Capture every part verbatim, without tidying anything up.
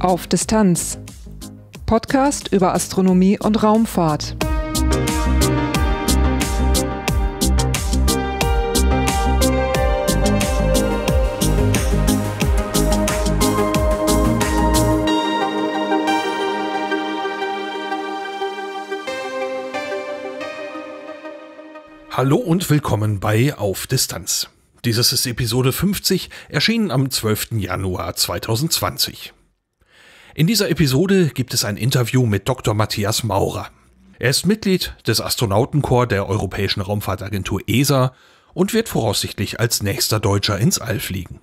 Auf Distanz. Podcast über Astronomie und Raumfahrt. Hallo und willkommen bei Auf Distanz. Dieses ist Episode fünfzig, erschienen am zwölften Januar zweitausendzwanzig. In dieser Episode gibt es ein Interview mit Doktor Matthias Maurer. Er ist Mitglied des Astronautenkorps der Europäischen Raumfahrtagentur E S A und wird voraussichtlich als nächster Deutscher ins All fliegen.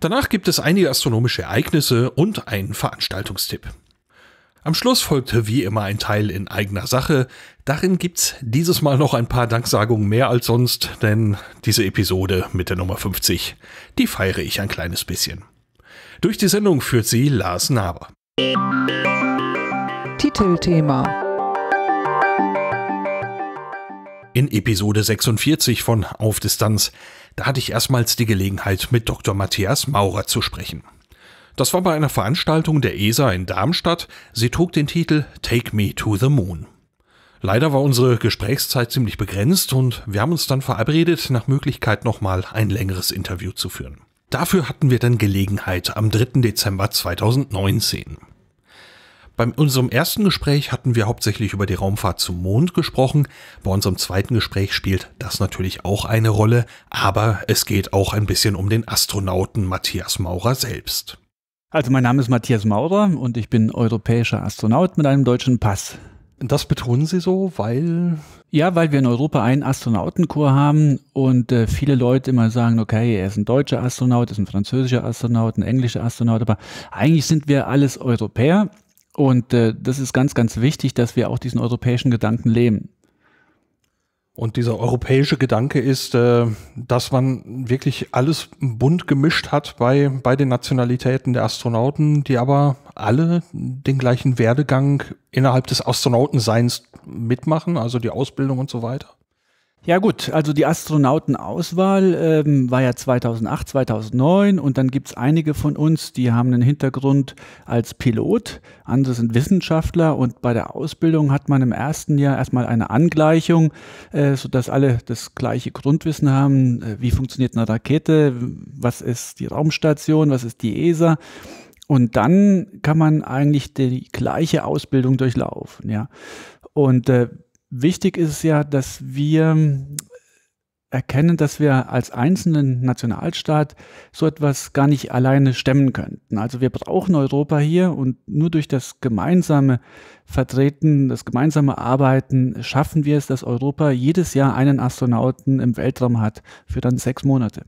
Danach gibt es einige astronomische Ereignisse und einen Veranstaltungstipp. Am Schluss folgte wie immer ein Teil in eigener Sache. Darin gibt's dieses Mal noch ein paar Danksagungen mehr als sonst, denn diese Episode mit der Nummer fünfzig, die feiere ich ein kleines bisschen. Durch die Sendung führt sie Lars Naber. Titelthema. In Episode sechsundvierzig von Auf Distanz, da hatte ich erstmals die Gelegenheit, mit Doktor Matthias Maurer zu sprechen. Das war bei einer Veranstaltung der E S A in Darmstadt. Sie trug den Titel Take Me to the Moon. Leider war unsere Gesprächszeit ziemlich begrenzt und wir haben uns dann verabredet, nach Möglichkeit nochmal ein längeres Interview zu führen. Dafür hatten wir dann Gelegenheit am dritten Dezember zweitausendneunzehn. Bei unserem ersten Gespräch hatten wir hauptsächlich über die Raumfahrt zum Mond gesprochen. Bei unserem zweiten Gespräch spielt das natürlich auch eine Rolle, aber es geht auch ein bisschen um den Astronauten Matthias Maurer selbst. Also mein Name ist Matthias Maurer und ich bin europäischer Astronaut mit einem deutschen Pass. Das betonen Sie so, weil? Ja, weil wir in Europa einen Astronautenkorps haben und äh, viele Leute immer sagen, okay, er ist ein deutscher Astronaut, ist ein französischer Astronaut, ein englischer Astronaut, aber eigentlich sind wir alles Europäer und äh, das ist ganz, ganz wichtig, dass wir auch diesen europäischen Gedanken leben. Und dieser europäische Gedanke ist, dass man wirklich alles bunt gemischt hat bei, bei den Nationalitäten der Astronauten, die aber alle den gleichen Werdegang innerhalb des Astronautenseins mitmachen, also die Ausbildung und so weiter. Ja gut, also die Astronautenauswahl ähm, war ja zweitausendacht, zweitausendneun und dann gibt es einige von uns, die haben einen Hintergrund als Pilot, andere sind Wissenschaftler und bei der Ausbildung hat man im ersten Jahr erstmal eine Angleichung, äh, sodass alle das gleiche Grundwissen haben, äh, wie funktioniert eine Rakete, was ist die Raumstation, was ist die E S A. Und dann kann man eigentlich die gleiche Ausbildung durchlaufen, ja. Und äh, wichtig ist ja, dass wir erkennen, dass wir als einzelnen Nationalstaat so etwas gar nicht alleine stemmen könnten. Also wir brauchen Europa hier und nur durch das gemeinsame Vertreten, das gemeinsame Arbeiten schaffen wir es, dass Europa jedes Jahr einen Astronauten im Weltraum hat für dann sechs Monate.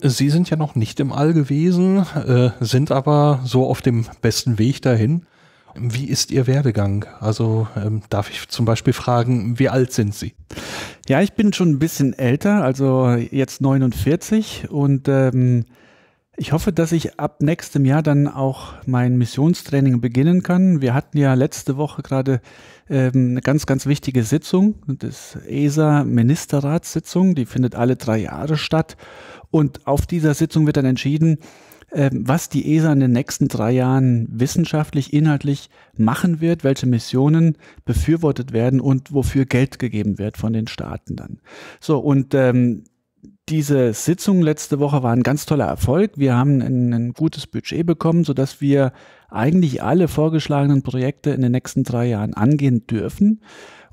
Sie sind ja noch nicht im All gewesen, äh, sind aber so auf dem besten Weg dahin. Wie ist Ihr Werdegang? Also ähm, darf ich zum Beispiel fragen, wie alt sind Sie? Ja, ich bin schon ein bisschen älter, also jetzt neunundvierzig und ähm, ich hoffe, dass ich ab nächstem Jahr dann auch mein Missionstraining beginnen kann. Wir hatten ja letzte Woche gerade ähm, eine ganz, ganz wichtige Sitzung, das E S A-Ministerratssitzung, die findet alle drei Jahre statt und auf dieser Sitzung wird dann entschieden, was die E S A in den nächsten drei Jahren wissenschaftlich, inhaltlich machen wird, welche Missionen befürwortet werden und wofür Geld gegeben wird von den Staaten dann. So, und ähm, diese Sitzung letzte Woche war ein ganz toller Erfolg. Wir haben ein, ein gutes Budget bekommen, sodass wir eigentlich alle vorgeschlagenen Projekte in den nächsten drei Jahren angehen dürfen.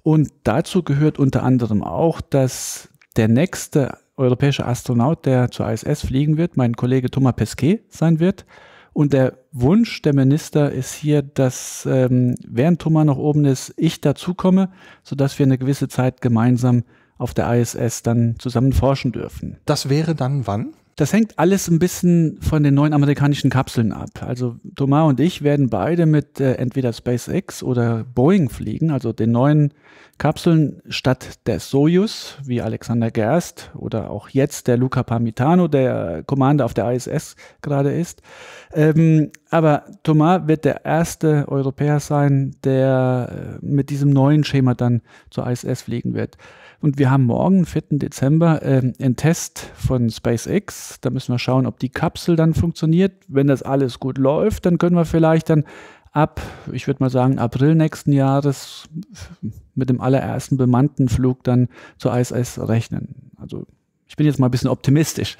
Und dazu gehört unter anderem auch, dass der nächste europäischer Astronaut, der zur I S S fliegen wird, mein Kollege Thomas Pesquet sein wird. Und der Wunsch der Minister ist hier, dass ähm, während Thomas noch oben ist, ich dazukomme, sodass wir eine gewisse Zeit gemeinsam auf der I S S dann zusammen forschen dürfen. Das wäre dann wann? Das hängt alles ein bisschen von den neuen amerikanischen Kapseln ab. Also Thomas und ich werden beide mit äh, entweder SpaceX oder Boeing fliegen, also den neuen Kapseln statt der Soyuz, wie Alexander Gerst oder auch jetzt der Luca Parmitano, der Commander auf der I S S gerade ist. Ähm, aber Thomas wird der erste Europäer sein, der äh, mit diesem neuen Schema dann zur I S S fliegen wird. Und wir haben morgen, vierten Dezember, äh, einen Test von SpaceX. Da müssen wir schauen, ob die Kapsel dann funktioniert. Wenn das alles gut läuft, dann können wir vielleicht dann ab, ich würde mal sagen, April nächsten Jahres mit dem allerersten bemannten Flug dann zur I S S rechnen. Also ich bin jetzt mal ein bisschen optimistisch.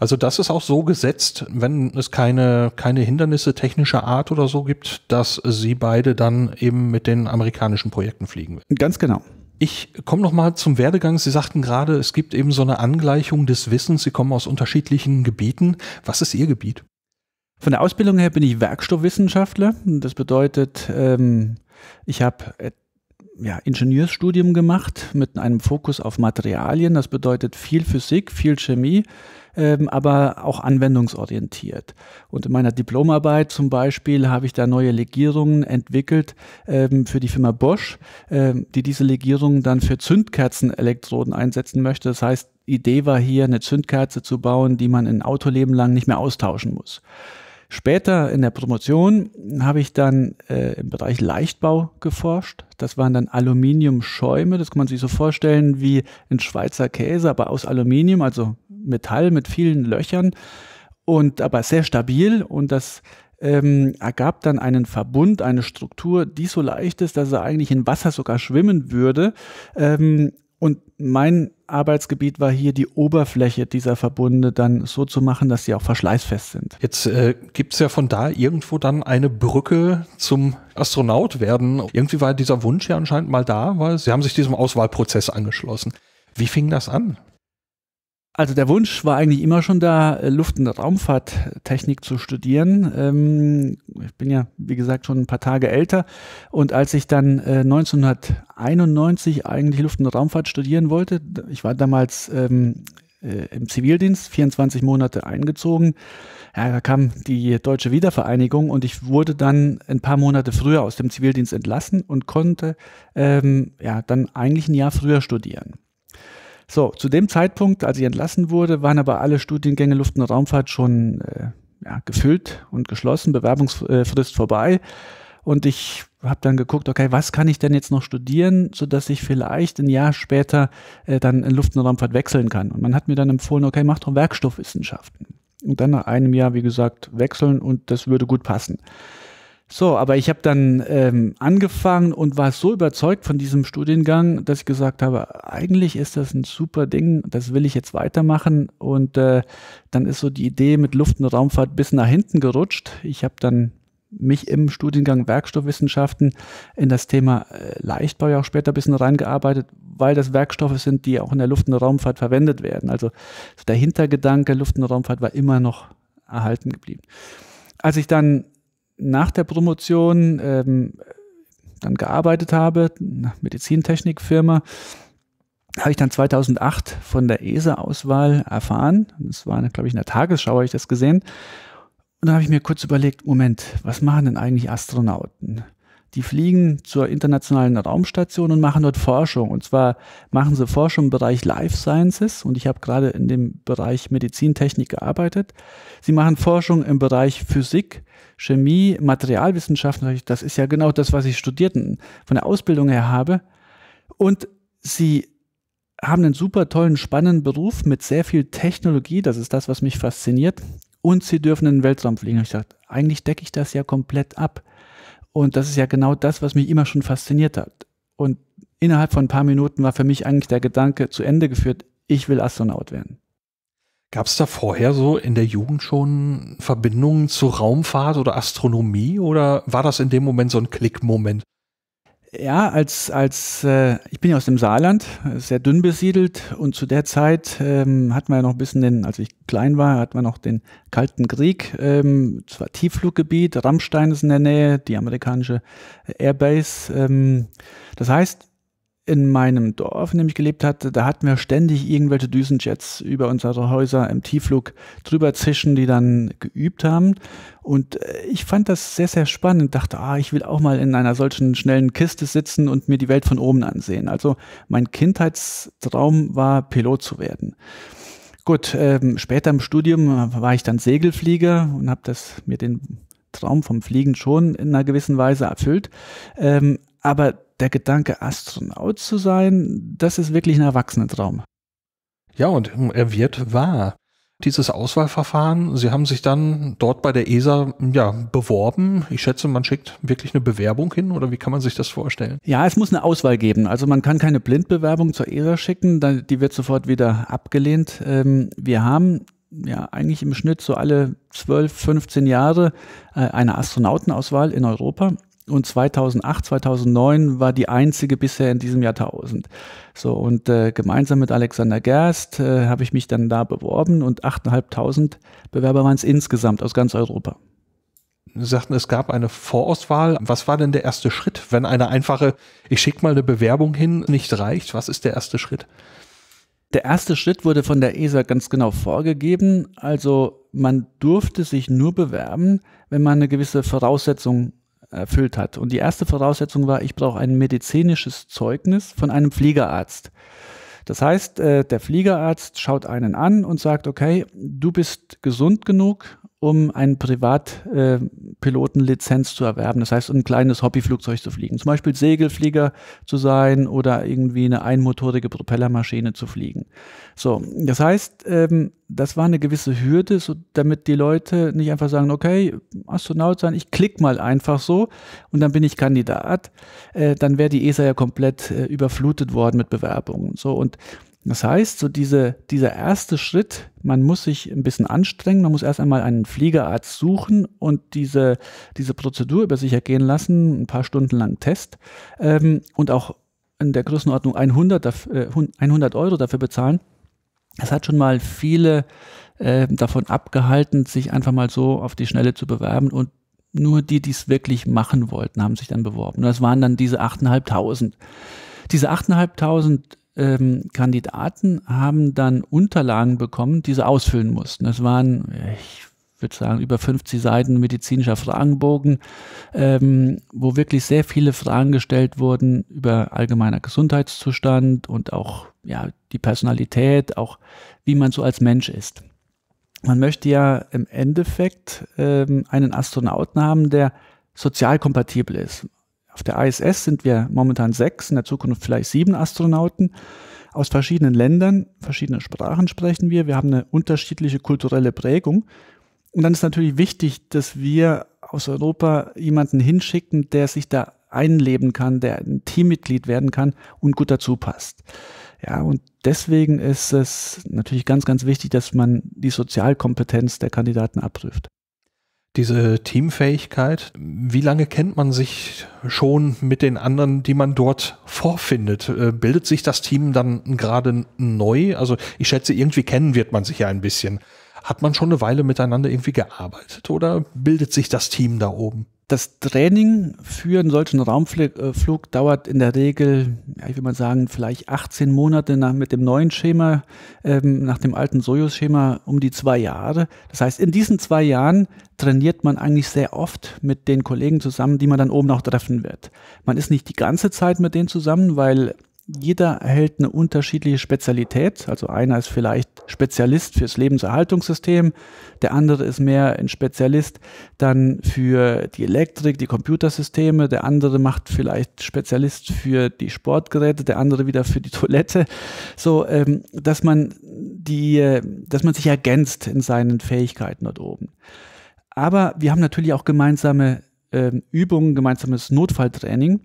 Also das ist auch so gesetzt, wenn es keine, keine Hindernisse technischer Art oder so gibt, dass Sie beide dann eben mit den amerikanischen Projekten fliegen werden. Ganz genau. Ich komme nochmal zum Werdegang. Sie sagten gerade, es gibt eben so eine Angleichung des Wissens. Sie kommen aus unterschiedlichen Gebieten. Was ist Ihr Gebiet? Von der Ausbildung her bin ich Werkstoffwissenschaftler. Das bedeutet, ähm, ich habe äh, ja, Ingenieursstudium gemacht mit einem Fokus auf Materialien. Das bedeutet viel Physik, viel Chemie. Ähm, aber auch anwendungsorientiert. Und in meiner Diplomarbeit zum Beispiel habe ich da neue Legierungen entwickelt ähm, für die Firma Bosch, ähm, die diese Legierungen dann für Zündkerzenelektroden einsetzen möchte. Das heißt, die Idee war hier, eine Zündkerze zu bauen, die man ein Autoleben lang nicht mehr austauschen muss. Später in der Promotion habe ich dann äh, im Bereich Leichtbau geforscht. Das waren dann Aluminiumschäume. Das kann man sich so vorstellen wie ein Schweizer Käse, aber aus Aluminium, also Metall mit vielen Löchern und aber sehr stabil. Und das ähm, ergab dann einen Verbund, eine Struktur, die so leicht ist, dass er eigentlich in Wasser sogar schwimmen würde. Ähm, Und mein Arbeitsgebiet war hier, die Oberfläche dieser Verbunde dann so zu machen, dass sie auch verschleißfest sind. Jetzt äh, gibt es ja von da irgendwo dann eine Brücke zum Astronaut werden. Irgendwie war dieser Wunsch ja anscheinend mal da, weil Sie haben sich diesem Auswahlprozess angeschlossen. Wie fing das an? Also der Wunsch war eigentlich immer schon da, Luft- und Raumfahrttechnik zu studieren. Ähm, ich bin ja, wie gesagt, schon ein paar Tage älter. Und als ich dann äh, neunzehnhunderteinundneunzig eigentlich Luft- und Raumfahrt studieren wollte, ich war damals ähm, äh, im Zivildienst, vierundzwanzig Monate eingezogen, ja, da kam die deutsche Wiedervereinigung und ich wurde dann ein paar Monate früher aus dem Zivildienst entlassen und konnte ähm, ja, dann eigentlich ein Jahr früher studieren. So, zu dem Zeitpunkt, als ich entlassen wurde, waren aber alle Studiengänge Luft- und Raumfahrt schon äh, ja, gefüllt und geschlossen, Bewerbungsfrist vorbei. Und ich habe dann geguckt, okay, was kann ich denn jetzt noch studieren, sodass ich vielleicht ein Jahr später äh, dann in Luft- und Raumfahrt wechseln kann. Und man hat mir dann empfohlen, okay, mach doch Werkstoffwissenschaften. Und dann nach einem Jahr, wie gesagt, wechseln und das würde gut passen. So, aber ich habe dann ähm, angefangen und war so überzeugt von diesem Studiengang, dass ich gesagt habe, eigentlich ist das ein super Ding, das will ich jetzt weitermachen. Und äh, dann ist so die Idee mit Luft- und Raumfahrt bis nach hinten gerutscht. Ich habe dann mich im Studiengang Werkstoffwissenschaften in das Thema Leichtbau ja auch später ein bisschen reingearbeitet, weil das Werkstoffe sind, die auch in der Luft- und Raumfahrt verwendet werden. Also der Hintergedanke Luft- und Raumfahrt war immer noch erhalten geblieben. Als ich dann nach der Promotion ähm, dann gearbeitet habe, Medizintechnikfirma, habe ich dann zweitausendacht von der E S A-Auswahl erfahren. Das war, glaube ich, in der Tagesschau habe ich das gesehen. Und da habe ich mir kurz überlegt, Moment, was machen denn eigentlich Astronauten? Die fliegen zur internationalen Raumstation und machen dort Forschung. Und zwar machen sie Forschung im Bereich Life Sciences. Und ich habe gerade in dem Bereich Medizintechnik gearbeitet. Sie machen Forschung im Bereich Physik, Chemie, Materialwissenschaften. Das ist ja genau das, was ich studiert von der Ausbildung her habe. Und sie haben einen super tollen, spannenden Beruf mit sehr viel Technologie. Das ist das, was mich fasziniert. Und sie dürfen in den Weltraum fliegen. Und ich dachte, eigentlich decke ich das ja komplett ab. Und das ist ja genau das, was mich immer schon fasziniert hat. Und innerhalb von ein paar Minuten war für mich eigentlich der Gedanke zu Ende geführt, ich will Astronaut werden. Gab es da vorher so in der Jugend schon Verbindungen zu Raumfahrt oder Astronomie oder war das in dem Moment so ein Klickmoment? Ja, als, als äh, ich bin ja aus dem Saarland, sehr dünn besiedelt und zu der Zeit ähm, hatten wir ja noch ein bisschen den, als ich klein war, hatten wir noch den Kalten Krieg, ähm, zwar Tieffluggebiet, Rammstein ist in der Nähe, die amerikanische Airbase. Ähm, das heißt, in meinem Dorf, in dem ich gelebt hatte, da hatten wir ständig irgendwelche Düsenjets über unsere Häuser im Tiefflug drüber zischen, die dann geübt haben. Und ich fand das sehr, sehr spannend. Dachte, ah, ich will auch mal in einer solchen schnellen Kiste sitzen und mir die Welt von oben ansehen. Also mein Kindheitstraum war, Pilot zu werden. Gut, ähm, später im Studium war ich dann Segelflieger und habe das mir den Traum vom Fliegen schon in einer gewissen Weise erfüllt. Ähm, aber der Gedanke, Astronaut zu sein, das ist wirklich ein Erwachsenentraum. Ja, und er wird wahr. Dieses Auswahlverfahren, Sie haben sich dann dort bei der E S A ja, beworben. Ich schätze, man schickt wirklich eine Bewerbung hin oder wie kann man sich das vorstellen? Ja, es muss eine Auswahl geben. Also man kann keine Blindbewerbung zur E S A schicken, die wird sofort wieder abgelehnt. Wir haben ja eigentlich im Schnitt so alle zwölf, fünfzehn Jahre eine Astronautenauswahl in Europa. Und zweitausendacht, zweitausendneun war die einzige bisher in diesem Jahrtausend. So, und äh, gemeinsam mit Alexander Gerst äh, habe ich mich dann da beworben und achttausendfünfhundert Bewerber waren es insgesamt aus ganz Europa. Sie sagten, es gab eine Vorauswahl. Was war denn der erste Schritt, wenn eine einfache, ich schicke mal eine Bewerbung hin, nicht reicht? Was ist der erste Schritt? Der erste Schritt wurde von der E S A ganz genau vorgegeben. Also man durfte sich nur bewerben, wenn man eine gewisse Voraussetzung erfüllt hat. Und die erste Voraussetzung war, ich brauche ein medizinisches Zeugnis von einem Fliegerarzt. Das heißt, der Fliegerarzt schaut einen an und sagt, okay, du bist gesund genug, um eine Privatpilotenlizenz zu erwerben. Das heißt, um ein kleines Hobbyflugzeug zu fliegen. Zum Beispiel Segelflieger zu sein oder irgendwie eine einmotorige Propellermaschine zu fliegen. So, das heißt, das war eine gewisse Hürde, so damit die Leute nicht einfach sagen, okay, Astronaut sein, ich klicke mal einfach so und dann bin ich Kandidat. Dann wäre die E S A ja komplett überflutet worden mit Bewerbungen. So, und das heißt, so diese, dieser erste Schritt, man muss sich ein bisschen anstrengen, man muss erst einmal einen Fliegerarzt suchen und diese, diese Prozedur über sich ergehen lassen, ein paar Stunden lang Test ähm, und auch in der Größenordnung hundert Euro dafür bezahlen. Das hat schon mal viele äh, davon abgehalten, sich einfach mal so auf die Schnelle zu bewerben und nur die, die es wirklich machen wollten, haben sich dann beworben. Und das waren dann diese achttausendfünfhundert. Diese achttausendfünfhundert Kandidaten haben dann Unterlagen bekommen, die sie ausfüllen mussten. Das waren, ich würde sagen, über fünfzig Seiten medizinischer Fragenbogen, ähm, wo wirklich sehr viele Fragen gestellt wurden über allgemeiner Gesundheitszustand und auch ja, die Personalität, auch wie man so als Mensch ist. Man möchte ja im Endeffekt ähm, einen Astronauten haben, der sozial kompatibel ist. Auf der I S S sind wir momentan sechs, in der Zukunft vielleicht sieben Astronauten. Aus verschiedenen Ländern, verschiedene Sprachen sprechen wir. Wir haben eine unterschiedliche kulturelle Prägung. Und dann ist natürlich wichtig, dass wir aus Europa jemanden hinschicken, der sich da einleben kann, der ein Teammitglied werden kann und gut dazu passt. Ja, und deswegen ist es natürlich ganz, ganz wichtig, dass man die Sozialkompetenz der Kandidaten abprüft. Diese Teamfähigkeit, wie lange kennt man sich schon mit den anderen, die man dort vorfindet? Bildet sich das Team dann gerade neu? Also ich schätze, irgendwie kennen wird man sich ja ein bisschen. Hat man schon eine Weile miteinander irgendwie gearbeitet oder bildet sich das Team da oben? Das Training für einen solchen Raumflug dauert in der Regel, ja, ich würde mal sagen, vielleicht achtzehn Monate nach, mit dem neuen Schema, ähm, nach dem alten Soyuz-Schema um die zwei Jahre. Das heißt, in diesen zwei Jahren trainiert man eigentlich sehr oft mit den Kollegen zusammen, die man dann oben auch treffen wird. Man ist nicht die ganze Zeit mit denen zusammen, weil jeder erhält eine unterschiedliche Spezialität. Also einer ist vielleicht Spezialist fürs Lebenserhaltungssystem, der andere ist mehr ein Spezialist dann für die Elektrik, die Computersysteme, der andere macht vielleicht Spezialist für die Sportgeräte, der andere wieder für die Toilette. So, ähm, dass man die, dass man sich ergänzt in seinen Fähigkeiten dort oben. Aber wir haben natürlich auch gemeinsame ähm, Übungen, gemeinsames Notfalltraining.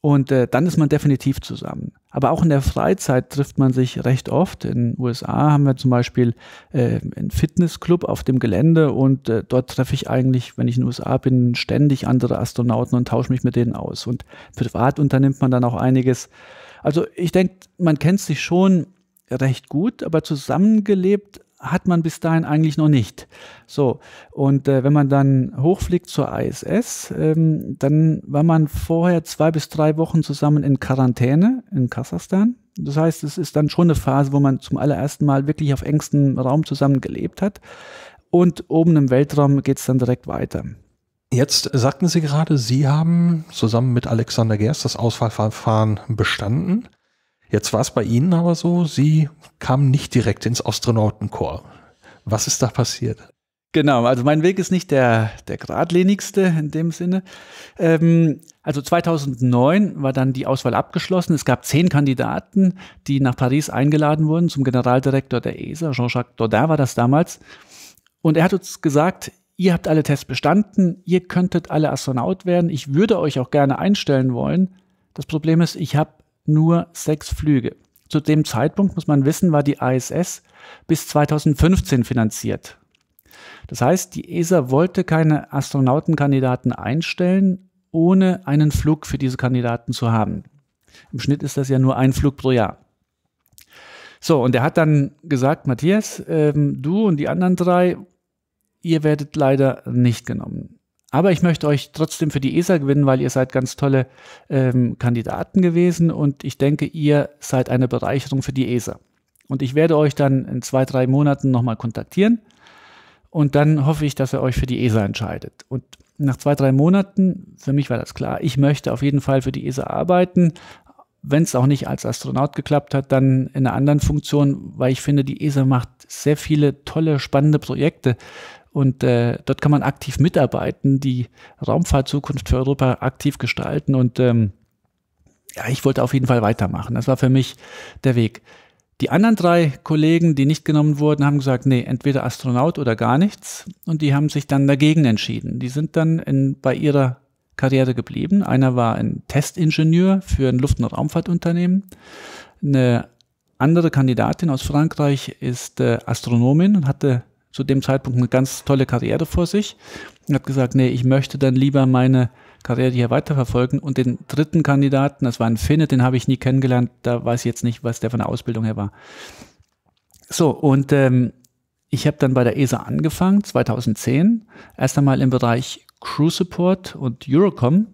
Und äh, dann ist man definitiv zusammen. Aber auch in der Freizeit trifft man sich recht oft. In den U S A haben wir zum Beispiel äh, einen Fitnessclub auf dem Gelände und äh, dort treffe ich eigentlich, wenn ich in den U S A bin, ständig andere Astronauten und tausche mich mit denen aus. Und privat unternimmt man dann auch einiges. Also ich denke, man kennt sich schon recht gut, aber zusammengelebt hat man bis dahin eigentlich noch nicht. So, und äh, wenn man dann hochfliegt zur I S S, ähm, dann war man vorher zwei bis drei Wochen zusammen in Quarantäne in Kasachstan. Das heißt, es ist dann schon eine Phase, wo man zum allerersten Mal wirklich auf engstem Raum zusammen gelebt hat. Und oben im Weltraum geht es dann direkt weiter. Jetzt sagten Sie gerade, Sie haben zusammen mit Alexander Gerst das Auswahlverfahren bestanden. Jetzt war es bei Ihnen aber so, Sie kamen nicht direkt ins Astronautenkorps. Was ist da passiert? Genau, also mein Weg ist nicht der, der geradlinigste in dem Sinne. Ähm, also zweitausendneun war dann die Auswahl abgeschlossen. Es gab zehn Kandidaten, die nach Paris eingeladen wurden zum Generaldirektor der E S A. Jean-Jacques Dordain war das damals. Und er hat uns gesagt, ihr habt alle Tests bestanden, ihr könntet alle Astronaut werden. Ich würde euch auch gerne einstellen wollen. Das Problem ist, ich habe nur sechs Flüge. Zu dem Zeitpunkt, muss man wissen, war die I S S bis zweitausendfünfzehn finanziert. Das heißt, die E S A wollte keine Astronautenkandidaten einstellen, ohne einen Flug für diese Kandidaten zu haben. Im Schnitt ist das ja nur ein Flug pro Jahr. So, und er hat dann gesagt, Matthias, ähm, du und die anderen drei, ihr werdet leider nicht genommen. Aber ich möchte euch trotzdem für die E S A gewinnen, weil ihr seid ganz tolle ähm, Kandidaten gewesen und ich denke, ihr seid eine Bereicherung für die E S A. Und ich werde euch dann in zwei, drei Monaten nochmal kontaktieren. Und dann hoffe ich, dass er euch für die E S A entscheidet. Und nach zwei, drei Monaten, für mich war das klar, ich möchte auf jeden Fall für die E S A arbeiten. Wenn es auch nicht als Astronaut geklappt hat, dann in einer anderen Funktion, weil ich finde, die E S A macht sehr viele tolle, spannende Projekte. Und äh, dort kann man aktiv mitarbeiten, die Raumfahrtzukunft für Europa aktiv gestalten. Und ähm, ja, ich wollte auf jeden Fall weitermachen. Das war für mich der Weg. Die anderen drei Kollegen, die nicht genommen wurden, haben gesagt, nee, entweder Astronaut oder gar nichts. Und die haben sich dann dagegen entschieden. Die sind dann in, bei ihrer Karriere geblieben. Einer war ein Testingenieur für ein Luft- und Raumfahrtunternehmen. Eine andere Kandidatin aus Frankreich ist äh, Astronomin und hatte zu dem Zeitpunkt eine ganz tolle Karriere vor sich. Und hat gesagt, nee, ich möchte dann lieber meine Karriere hier weiterverfolgen. Und den dritten Kandidaten, das war ein Finne, den habe ich nie kennengelernt. Da weiß ich jetzt nicht, was der von der Ausbildung her war. So, und ähm, ich habe dann bei der E S A angefangen, zweitausendzehn. Erst einmal im Bereich Crew Support und Eurocom.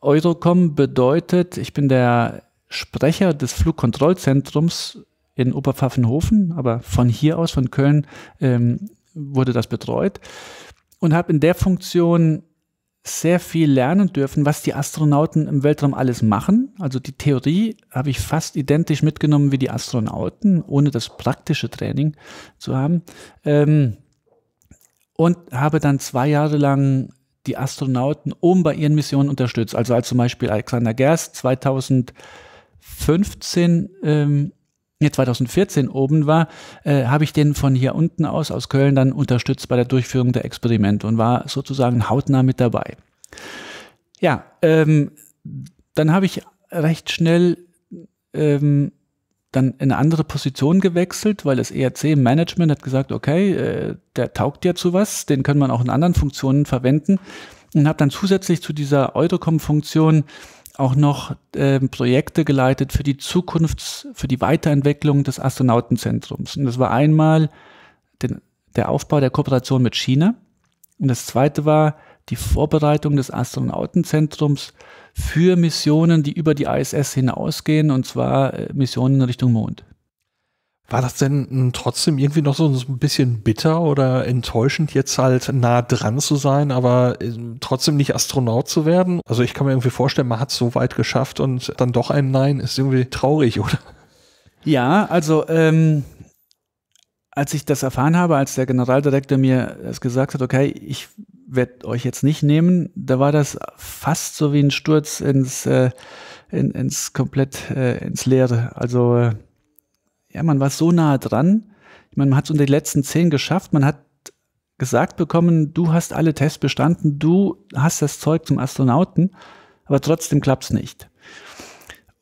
Eurocom bedeutet, ich bin der Sprecher des Flugkontrollzentrums in Oberpfaffenhofen, aber von hier aus, von Köln, ähm, wurde das betreut. Und habe in der Funktion sehr viel lernen dürfen, was die Astronauten im Weltraum alles machen. Also die Theorie habe ich fast identisch mitgenommen wie die Astronauten, ohne das praktische Training zu haben. Ähm, und habe dann zwei Jahre lang die Astronauten oben bei ihren Missionen unterstützt. Also als zum Beispiel Alexander Gerst zweitausendfünfzehn ähm, zweitausendvierzehn oben war, äh, habe ich den von hier unten aus, aus Köln, dann unterstützt bei der Durchführung der Experimente und war sozusagen hautnah mit dabei. Ja, ähm, dann habe ich recht schnell ähm, dann in eine andere Position gewechselt, weil das E R C-Management hat gesagt, okay, äh, der taugt ja zu was, den kann man auch in anderen Funktionen verwenden, und habe dann zusätzlich zu dieser Eurocom-Funktion auch noch äh, Projekte geleitet für die Zukunft, für die Weiterentwicklung des Astronautenzentrums. Und das war einmal den, der Aufbau der Kooperation mit China. Und das zweite war die Vorbereitung des Astronautenzentrums für Missionen, die über die I S S hinausgehen, und zwar äh, Missionen in Richtung Mond. War das denn trotzdem irgendwie noch so ein bisschen bitter oder enttäuschend, jetzt halt nah dran zu sein, aber trotzdem nicht Astronaut zu werden? Also ich kann mir irgendwie vorstellen, man hat es so weit geschafft und dann doch ein Nein ist irgendwie traurig, oder? Ja, also ähm, als ich das erfahren habe, als der Generaldirektor mir das gesagt hat, okay, ich werde euch jetzt nicht nehmen, da war das fast so wie ein Sturz ins, äh, in, ins komplett äh, ins Leere. Also äh, ja, man war so nah dran. Ich meine, man hat es unter den letzten zehn geschafft. Man hat gesagt bekommen, du hast alle Tests bestanden, du hast das Zeug zum Astronauten, aber trotzdem klappt es nicht.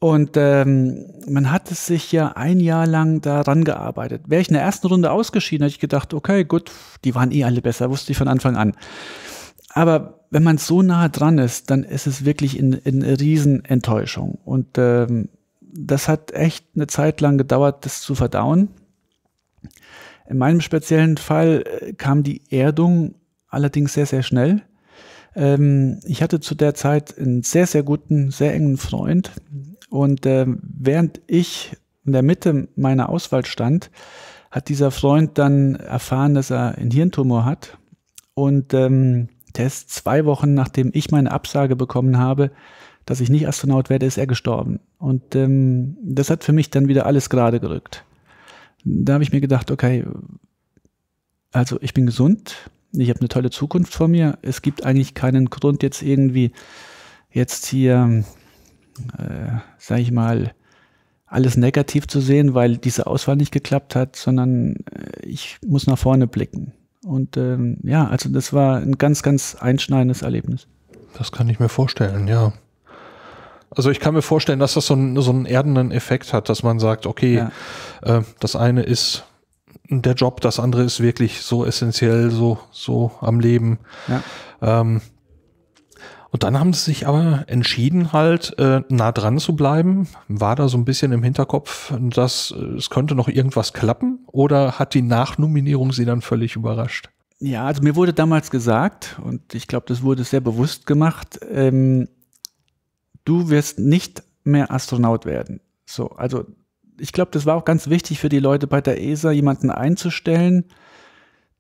Und ähm, man hat es sich ja ein Jahr lang daran gearbeitet. Wäre ich in der ersten Runde ausgeschieden, hätte ich gedacht, okay, gut, die waren eh alle besser, wusste ich von Anfang an. Aber wenn man so nah dran ist, dann ist es wirklich eine in, in Riesenenttäuschung. Und ähm, das hat echt eine Zeit lang gedauert, das zu verdauen. In meinem speziellen Fall kam die Erdung allerdings sehr, sehr schnell. Ich hatte zu der Zeit einen sehr, sehr guten, sehr engen Freund. Und während ich in der Mitte meiner Auswahl stand, hat dieser Freund dann erfahren, dass er einen Hirntumor hat. Und der ist zwei Wochen, nachdem ich meine Absage bekommen habe, dass ich nicht Astronaut werde, ist er gestorben. Und ähm, das hat für mich dann wieder alles gerade gerückt. Da habe ich mir gedacht, okay, also ich bin gesund, ich habe eine tolle Zukunft vor mir. Es gibt eigentlich keinen Grund, jetzt irgendwie jetzt hier, äh, sage ich mal, alles negativ zu sehen, weil diese Auswahl nicht geklappt hat, sondern äh, ich muss nach vorne blicken. Und ähm, ja, also das war ein ganz, ganz einschneidendes Erlebnis. Das kann ich mir vorstellen, ja. Also ich kann mir vorstellen, dass das so einen, so einen erdenden Effekt hat, dass man sagt, okay, ja. äh, das eine ist der Job, das andere ist wirklich so essentiell, so, so am Leben. Ja. Ähm, und dann haben sie sich aber entschieden, halt äh, nah dran zu bleiben. War da so ein bisschen im Hinterkopf, dass äh, es könnte noch irgendwas klappen? Oder hat die Nachnominierung sie dann völlig überrascht? Ja, also mir wurde damals gesagt, und ich glaube, das wurde sehr bewusst gemacht, ähm, du wirst nicht mehr Astronaut werden. So, also ich glaube, das war auch ganz wichtig für die Leute bei der E S A, jemanden einzustellen,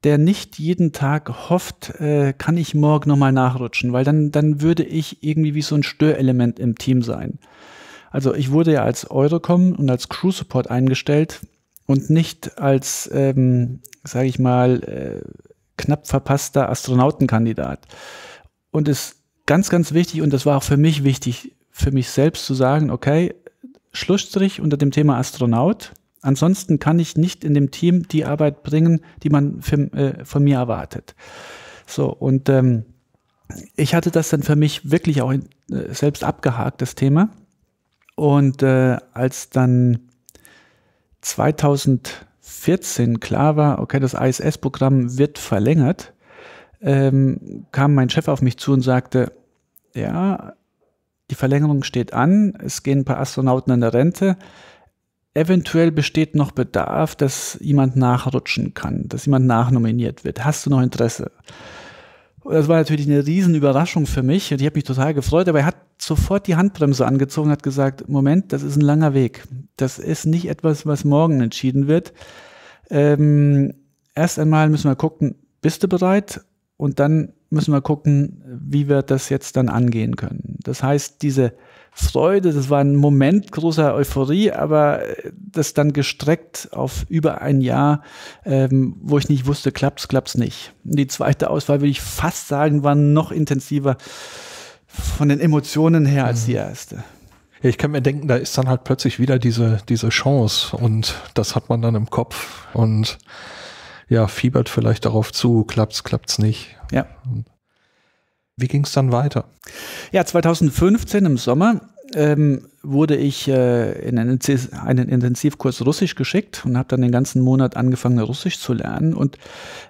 der nicht jeden Tag hofft, äh, kann ich morgen nochmal nachrutschen, weil dann, dann würde ich irgendwie wie so ein Störelement im Team sein. Also ich wurde ja als Eurocom und als Crew Support eingestellt und nicht als, ähm, sage ich mal, äh, knapp verpasster Astronautenkandidat. Und es ganz, ganz wichtig, und das war auch für mich wichtig, für mich selbst zu sagen, okay, Schlussstrich unter dem Thema Astronaut. Ansonsten kann ich nicht in dem Team die Arbeit bringen, die man für, äh, von mir erwartet. So, und ähm, ich hatte das dann für mich wirklich auch in, äh, selbst abgehakt, das Thema. Und äh, als dann zweitausendvierzehn klar war, okay, das I S S-Programm wird verlängert, ähm, kam mein Chef auf mich zu und sagte, ja, die Verlängerung steht an, es gehen ein paar Astronauten in der Rente. Eventuell besteht noch Bedarf, dass jemand nachrutschen kann, dass jemand nachnominiert wird. Hast du noch Interesse? Und das war natürlich eine Riesenüberraschung für mich und ich habe mich total gefreut, aber er hat sofort die Handbremse angezogen und hat gesagt, Moment, das ist ein langer Weg. Das ist nicht etwas, was morgen entschieden wird. Ähm, erst einmal müssen wir gucken, bist du bereit? Und dann müssen wir gucken, wie wir das jetzt dann angehen können. Das heißt, diese Freude, das war ein Moment großer Euphorie, aber das dann gestreckt auf über ein Jahr, ähm, wo ich nicht wusste, klappt's, klappt's nicht. Die zweite Auswahl, würde ich fast sagen, war noch intensiver von den Emotionen her als die erste. Ja, ich kann mir denken, da ist dann halt plötzlich wieder diese, diese Chance und das hat man dann im Kopf und ja, fiebert vielleicht darauf zu, klappt's, klappt's nicht. Ja. Wie ging es dann weiter? Ja, zweitausendfünfzehn im Sommer ähm, wurde ich äh, in einen, einen Intensivkurs Russisch geschickt und habe dann den ganzen Monat angefangen, Russisch zu lernen. Und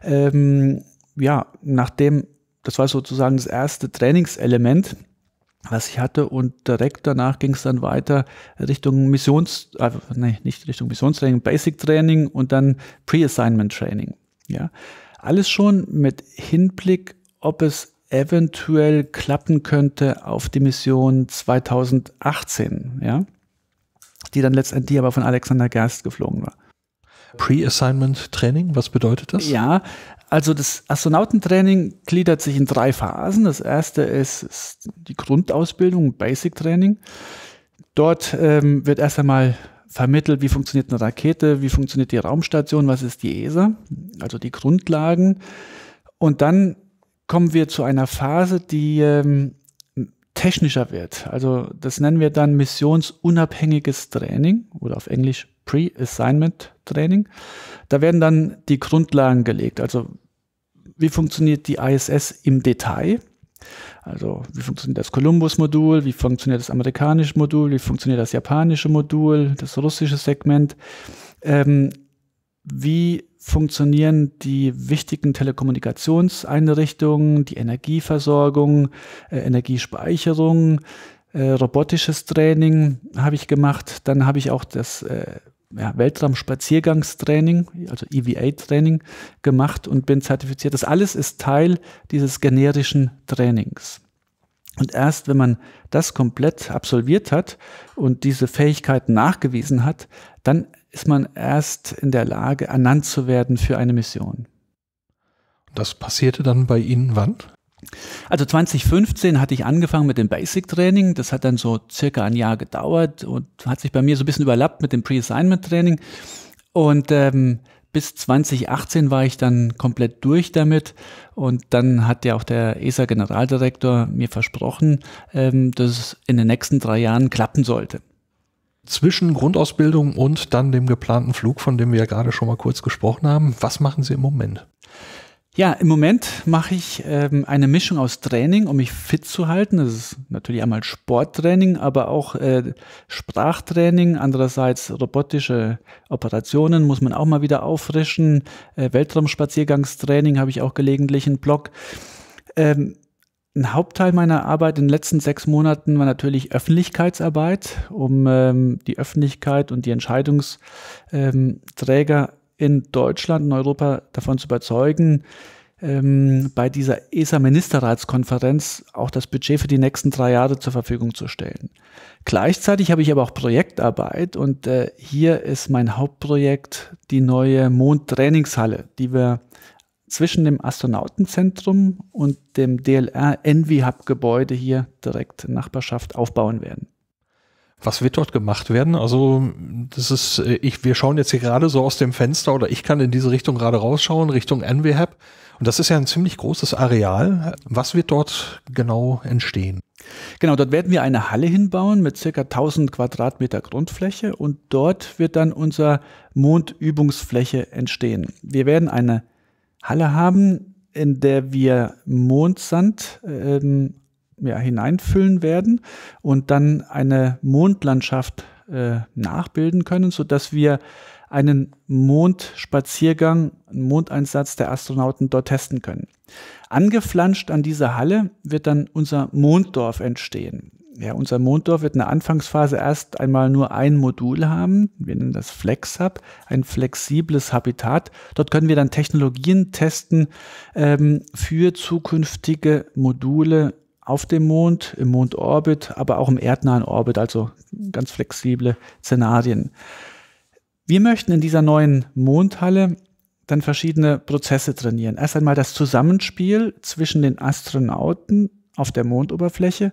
ähm, ja, nachdem, das war sozusagen das erste Trainingselement, was ich hatte, und direkt danach ging es dann weiter Richtung Missions, äh, nee, nicht Richtung Missionstraining, Basic Training und dann Pre-Assignment Training. Ja, alles schon mit Hinblick, ob es eventuell klappen könnte auf die Mission zweitausendachtzehn, ja, die dann letztendlich aber von Alexander Gerst geflogen war. Pre-Assignment Training, was bedeutet das? Ja, also das Astronautentraining gliedert sich in drei Phasen. Das erste ist, ist die Grundausbildung, Basic Training. Dort ähm, wird erst einmal vermittelt, wie funktioniert eine Rakete, wie funktioniert die Raumstation, was ist die E S A, also die Grundlagen. Und dann kommen wir zu einer Phase, die ähm, technischer wird. Also das nennen wir dann missionsunabhängiges Training oder auf Englisch Pre-Assignment Training. Da werden dann die Grundlagen gelegt. Also wie funktioniert die I S S im Detail? Also wie funktioniert das Columbus-Modul? Wie funktioniert das amerikanische Modul? Wie funktioniert das japanische Modul? Das russische Segment? Ähm, wie funktionieren die wichtigen Telekommunikationseinrichtungen, die Energieversorgung, äh, Energiespeicherung? Äh, robotisches Training habe ich gemacht. Dann habe ich auch das äh, ja, Weltraumspaziergangstraining, also E V A-Training gemacht und bin zertifiziert. Das alles ist Teil dieses generischen Trainings. Und erst wenn man das komplett absolviert hat und diese Fähigkeiten nachgewiesen hat, dann ist man erst in der Lage, ernannt zu werden für eine Mission. Das passierte dann bei Ihnen wann? Also zweitausendfünfzehn hatte ich angefangen mit dem Basic Training, das hat dann so circa ein Jahr gedauert und hat sich bei mir so ein bisschen überlappt mit dem Pre-Assignment Training und ähm, bis zwanzig achtzehn war ich dann komplett durch damit und dann hat ja auch der E S A-Generaldirektor mir versprochen, ähm, dass es in den nächsten drei Jahren klappen sollte. Zwischen Grundausbildung und dann dem geplanten Flug, von dem wir ja gerade schon mal kurz gesprochen haben, was machen Sie im Moment? Ja, im Moment mache ich ähm, eine Mischung aus Training, um mich fit zu halten. Das ist natürlich einmal Sporttraining, aber auch äh, Sprachtraining. Andererseits robotische Operationen muss man auch mal wieder auffrischen. Äh, Weltraumspaziergangstraining habe ich auch gelegentlich einen Blog. Ähm, Ein Hauptteil meiner Arbeit in den letzten sechs Monaten war natürlich Öffentlichkeitsarbeit, um ähm, die Öffentlichkeit und die Entscheidungsträger in Deutschland und Europa davon zu überzeugen, ähm, bei dieser E S A-Ministerratskonferenz auch das Budget für die nächsten drei Jahre zur Verfügung zu stellen. Gleichzeitig habe ich aber auch Projektarbeit und äh, hier ist mein Hauptprojekt die neue Mond-Trainingshalle, die wir zwischen dem Astronautenzentrum und dem D L R Envihab-Gebäude hier direkt in Nachbarschaft aufbauen werden. Was wird dort gemacht werden? Also das ist, ich, wir schauen jetzt hier gerade so aus dem Fenster oder ich kann in diese Richtung gerade rausschauen, Richtung Envihab. Und das ist ja ein ziemlich großes Areal. Was wird dort genau entstehen? Genau, dort werden wir eine Halle hinbauen mit circa tausend Quadratmeter Grundfläche und dort wird dann unser Mondübungsfläche entstehen. Wir werden eine Halle haben, in der wir Mondsand ähm, ja, hineinfüllen werden und dann eine Mondlandschaft äh, nachbilden können, sodass wir einen Mondspaziergang, einen Mondeinsatz der Astronauten dort testen können. Angeflanscht an dieser Halle wird dann unser Monddorf entstehen. Ja, unser Monddorf wird in der Anfangsphase erst einmal nur ein Modul haben, wir nennen das FlexHub, ein flexibles Habitat. Dort können wir dann Technologien testen ähm, für zukünftige Module auf dem Mond, im Mondorbit, aber auch im erdnahen Orbit, also ganz flexible Szenarien. Wir möchten in dieser neuen Mondhalle dann verschiedene Prozesse trainieren. Erst einmal das Zusammenspiel zwischen den Astronauten auf der Mondoberfläche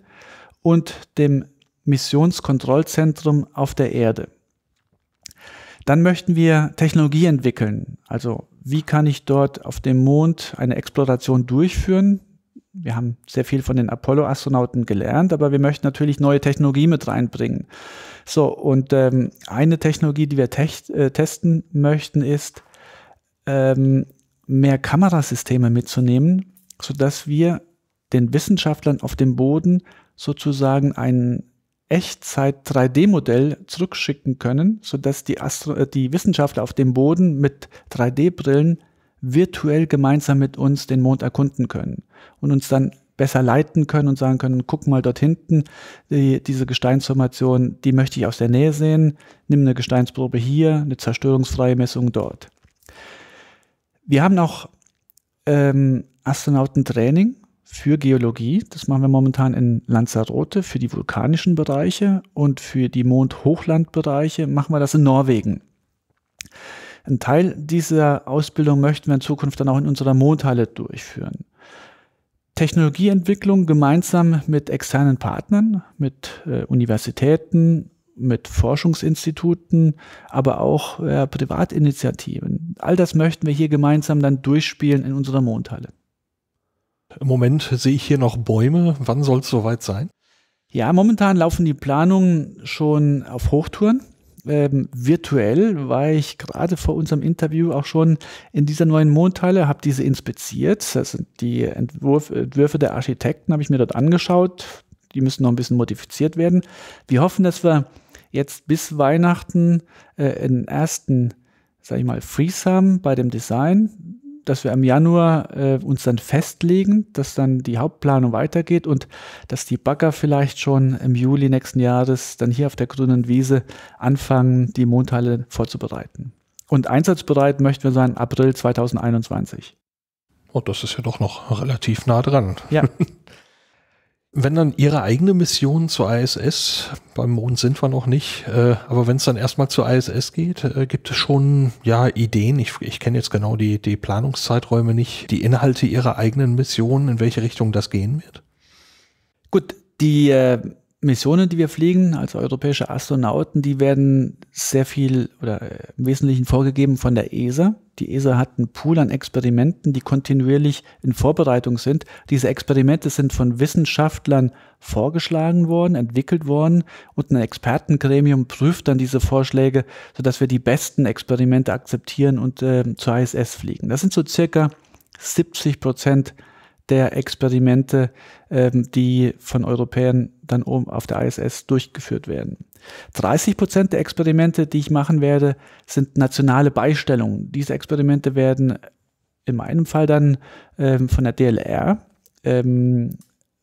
und dem Missionskontrollzentrum auf der Erde. Dann möchten wir Technologie entwickeln. Also wie kann ich dort auf dem Mond eine Exploration durchführen? Wir haben sehr viel von den Apollo-Astronauten gelernt, aber wir möchten natürlich neue Technologie mit reinbringen. So, und ähm, eine Technologie, die wir te äh, testen möchten, ist, ähm, mehr Kamerasysteme mitzunehmen, sodass wir den Wissenschaftlern auf dem Boden sozusagen ein Echtzeit drei D Modell zurückschicken können, sodass die, Astro die Wissenschaftler auf dem Boden mit drei D Brillen virtuell gemeinsam mit uns den Mond erkunden können und uns dann besser leiten können und sagen können, guck mal dort hinten, die, diese Gesteinsformation, die möchte ich aus der Nähe sehen, nimm eine Gesteinsprobe hier, eine zerstörungsfreie Messung dort. Wir haben auch ähm, Astronautentraining für Geologie, das machen wir momentan in Lanzarote, für die vulkanischen Bereiche und für die Mondhochlandbereiche machen wir das in Norwegen. Ein Teil dieser Ausbildung möchten wir in Zukunft dann auch in unserer Mondhalle durchführen. Technologieentwicklung gemeinsam mit externen Partnern, mit äh, Universitäten, mit Forschungsinstituten, aber auch äh, Privatinitiativen. All das möchten wir hier gemeinsam dann durchspielen in unserer Mondhalle. Im Moment sehe ich hier noch Bäume. Wann soll es soweit sein? Ja, momentan laufen die Planungen schon auf Hochtouren. Ähm, virtuell war ich gerade vor unserem Interview auch schon in dieser neuen Mondhalle, habe diese inspiziert. Das sind die Entwurf, Entwürfe der Architekten, habe ich mir dort angeschaut. Die müssen noch ein bisschen modifiziert werden. Wir hoffen, dass wir jetzt bis Weihnachten äh, einen ersten, sag ich mal, Freeze haben bei dem Design, dass wir im Januar äh, uns dann festlegen, dass dann die Hauptplanung weitergeht und dass die Bagger vielleicht schon im Juli nächsten Jahres dann hier auf der grünen Wiese anfangen, die Mondhalle vorzubereiten. Und einsatzbereit möchten wir sein April zweitausendeinundzwanzig. Oh, das ist ja doch noch relativ nah dran. Ja. Wenn dann Ihre eigene Mission zur I S S, beim Mond sind wir noch nicht, äh, aber wenn es dann erstmal zur I S S geht, äh, gibt es schon ja Ideen, ich, ich kenne jetzt genau die, die Planungszeiträume nicht, die Inhalte Ihrer eigenen Mission, in welche Richtung das gehen wird? Gut, die äh, Missionen, die wir fliegen, also europäische Astronauten, die werden sehr viel oder im Wesentlichen vorgegeben von der E S A. Die E S A hat einen Pool an Experimenten, die kontinuierlich in Vorbereitung sind. Diese Experimente sind von Wissenschaftlern vorgeschlagen worden, entwickelt worden, und ein Expertengremium prüft dann diese Vorschläge, sodass wir die besten Experimente akzeptieren und äh, zur I S S fliegen. Das sind so circa siebzig Prozent der Experimente, ähm, die von Europäern dann oben auf der I S S durchgeführt werden. dreißig Prozent der Experimente, die ich machen werde, sind nationale Beistellungen. Diese Experimente werden in meinem Fall dann ähm, von der D L R ähm,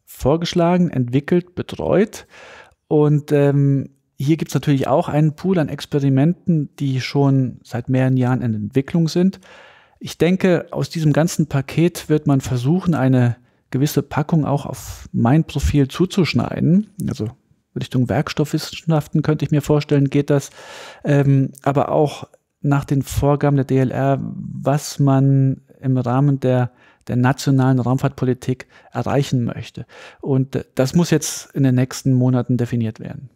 vorgeschlagen, entwickelt, betreut. Und ähm, hier gibt es natürlich auch einen Pool an Experimenten, die schon seit mehreren Jahren in Entwicklung sind. Ich denke, aus diesem ganzen Paket wird man versuchen, eine gewisse Packung auch auf mein Profil zuzuschneiden. Also Richtung Werkstoffwissenschaften könnte ich mir vorstellen, geht das. Ähm, aber auch nach den Vorgaben der D L R, was man im Rahmen der, der nationalen Raumfahrtpolitik erreichen möchte. Und das muss jetzt in den nächsten Monaten definiert werden.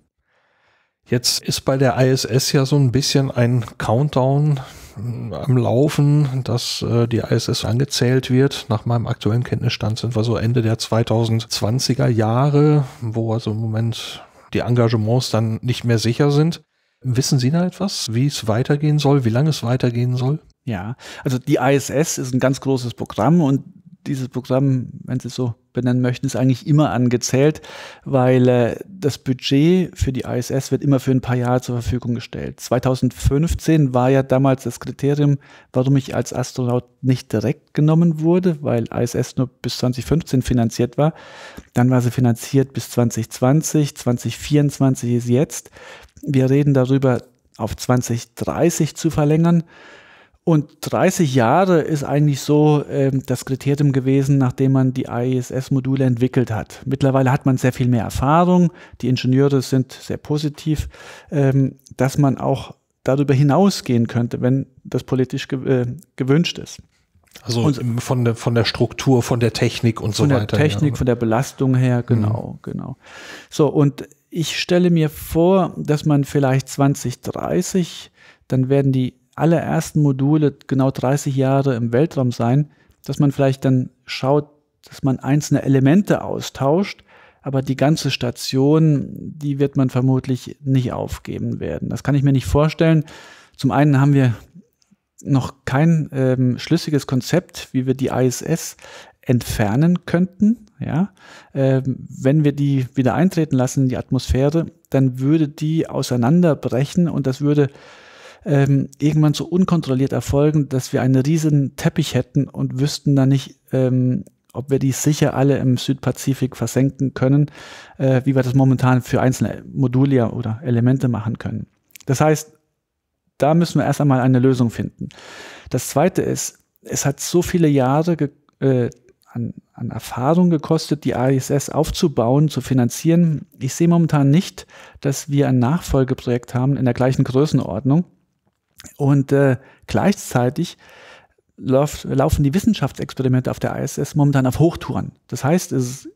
Jetzt ist bei der I S S ja so ein bisschen ein Countdown am Laufen, dass äh, die I S S angezählt wird. Nach meinem aktuellen Kenntnisstand sind wir so Ende der zweitausendzwanziger Jahre, wo also im Moment die Engagements dann nicht mehr sicher sind. Wissen Sie da etwas, wie es weitergehen soll, wie lange es weitergehen soll? Ja, also die I S S ist ein ganz großes Programm, und dieses Programm, wenn Sie es so benennen möchten, ist eigentlich immer angezählt, weil äh, das Budget für die I S S wird immer für ein paar Jahre zur Verfügung gestellt. zweitausendfünfzehn war ja damals das Kriterium, warum ich als Astronaut nicht direkt genommen wurde, weil I S S nur bis zweitausendfünfzehn finanziert war. Dann war sie finanziert bis zweitausendzwanzig, zweitausendvierundzwanzig ist jetzt. Wir reden darüber, auf zweitausenddreißig zu verlängern. Und dreißig Jahre ist eigentlich so äh, das Kriterium gewesen, nachdem man die I S S-Module entwickelt hat. Mittlerweile hat man sehr viel mehr Erfahrung. Die Ingenieure sind sehr positiv, ähm, dass man auch darüber hinausgehen könnte, wenn das politisch ge äh, gewünscht ist. Also und, von, der, von der Struktur, von der Technik und so weiter. Von der Technik, ja, von der Belastung her, genau, mhm. genau. So, und ich stelle mir vor, dass man vielleicht zweitausenddreißig, dann werden die allerersten Module genau dreißig Jahre im Weltraum sein, dass man vielleicht dann schaut, dass man einzelne Elemente austauscht, aber die ganze Station, die wird man vermutlich nicht aufgeben werden. Das kann ich mir nicht vorstellen. Zum einen haben wir noch kein ähm, schlüssiges Konzept, wie wir die I S S entfernen könnten. Ja? Ähm, wenn wir die wieder eintreten lassen in die Atmosphäre, dann würde die auseinanderbrechen, und das würde Ähm, irgendwann so unkontrolliert erfolgen, dass wir einen riesen Teppich hätten und wüssten dann nicht, ähm, ob wir die sicher alle im Südpazifik versenken können, äh, wie wir das momentan für einzelne Module oder Elemente machen können. Das heißt, da müssen wir erst einmal eine Lösung finden. Das Zweite ist, es hat so viele Jahre ge äh, an, an Erfahrung gekostet, die I S S aufzubauen, zu finanzieren. Ich sehe momentan nicht, dass wir ein Nachfolgeprojekt haben in der gleichen Größenordnung. Und äh, gleichzeitig lauf, laufen die Wissenschaftsexperimente auf der I S S momentan auf Hochtouren. Das heißt, es ist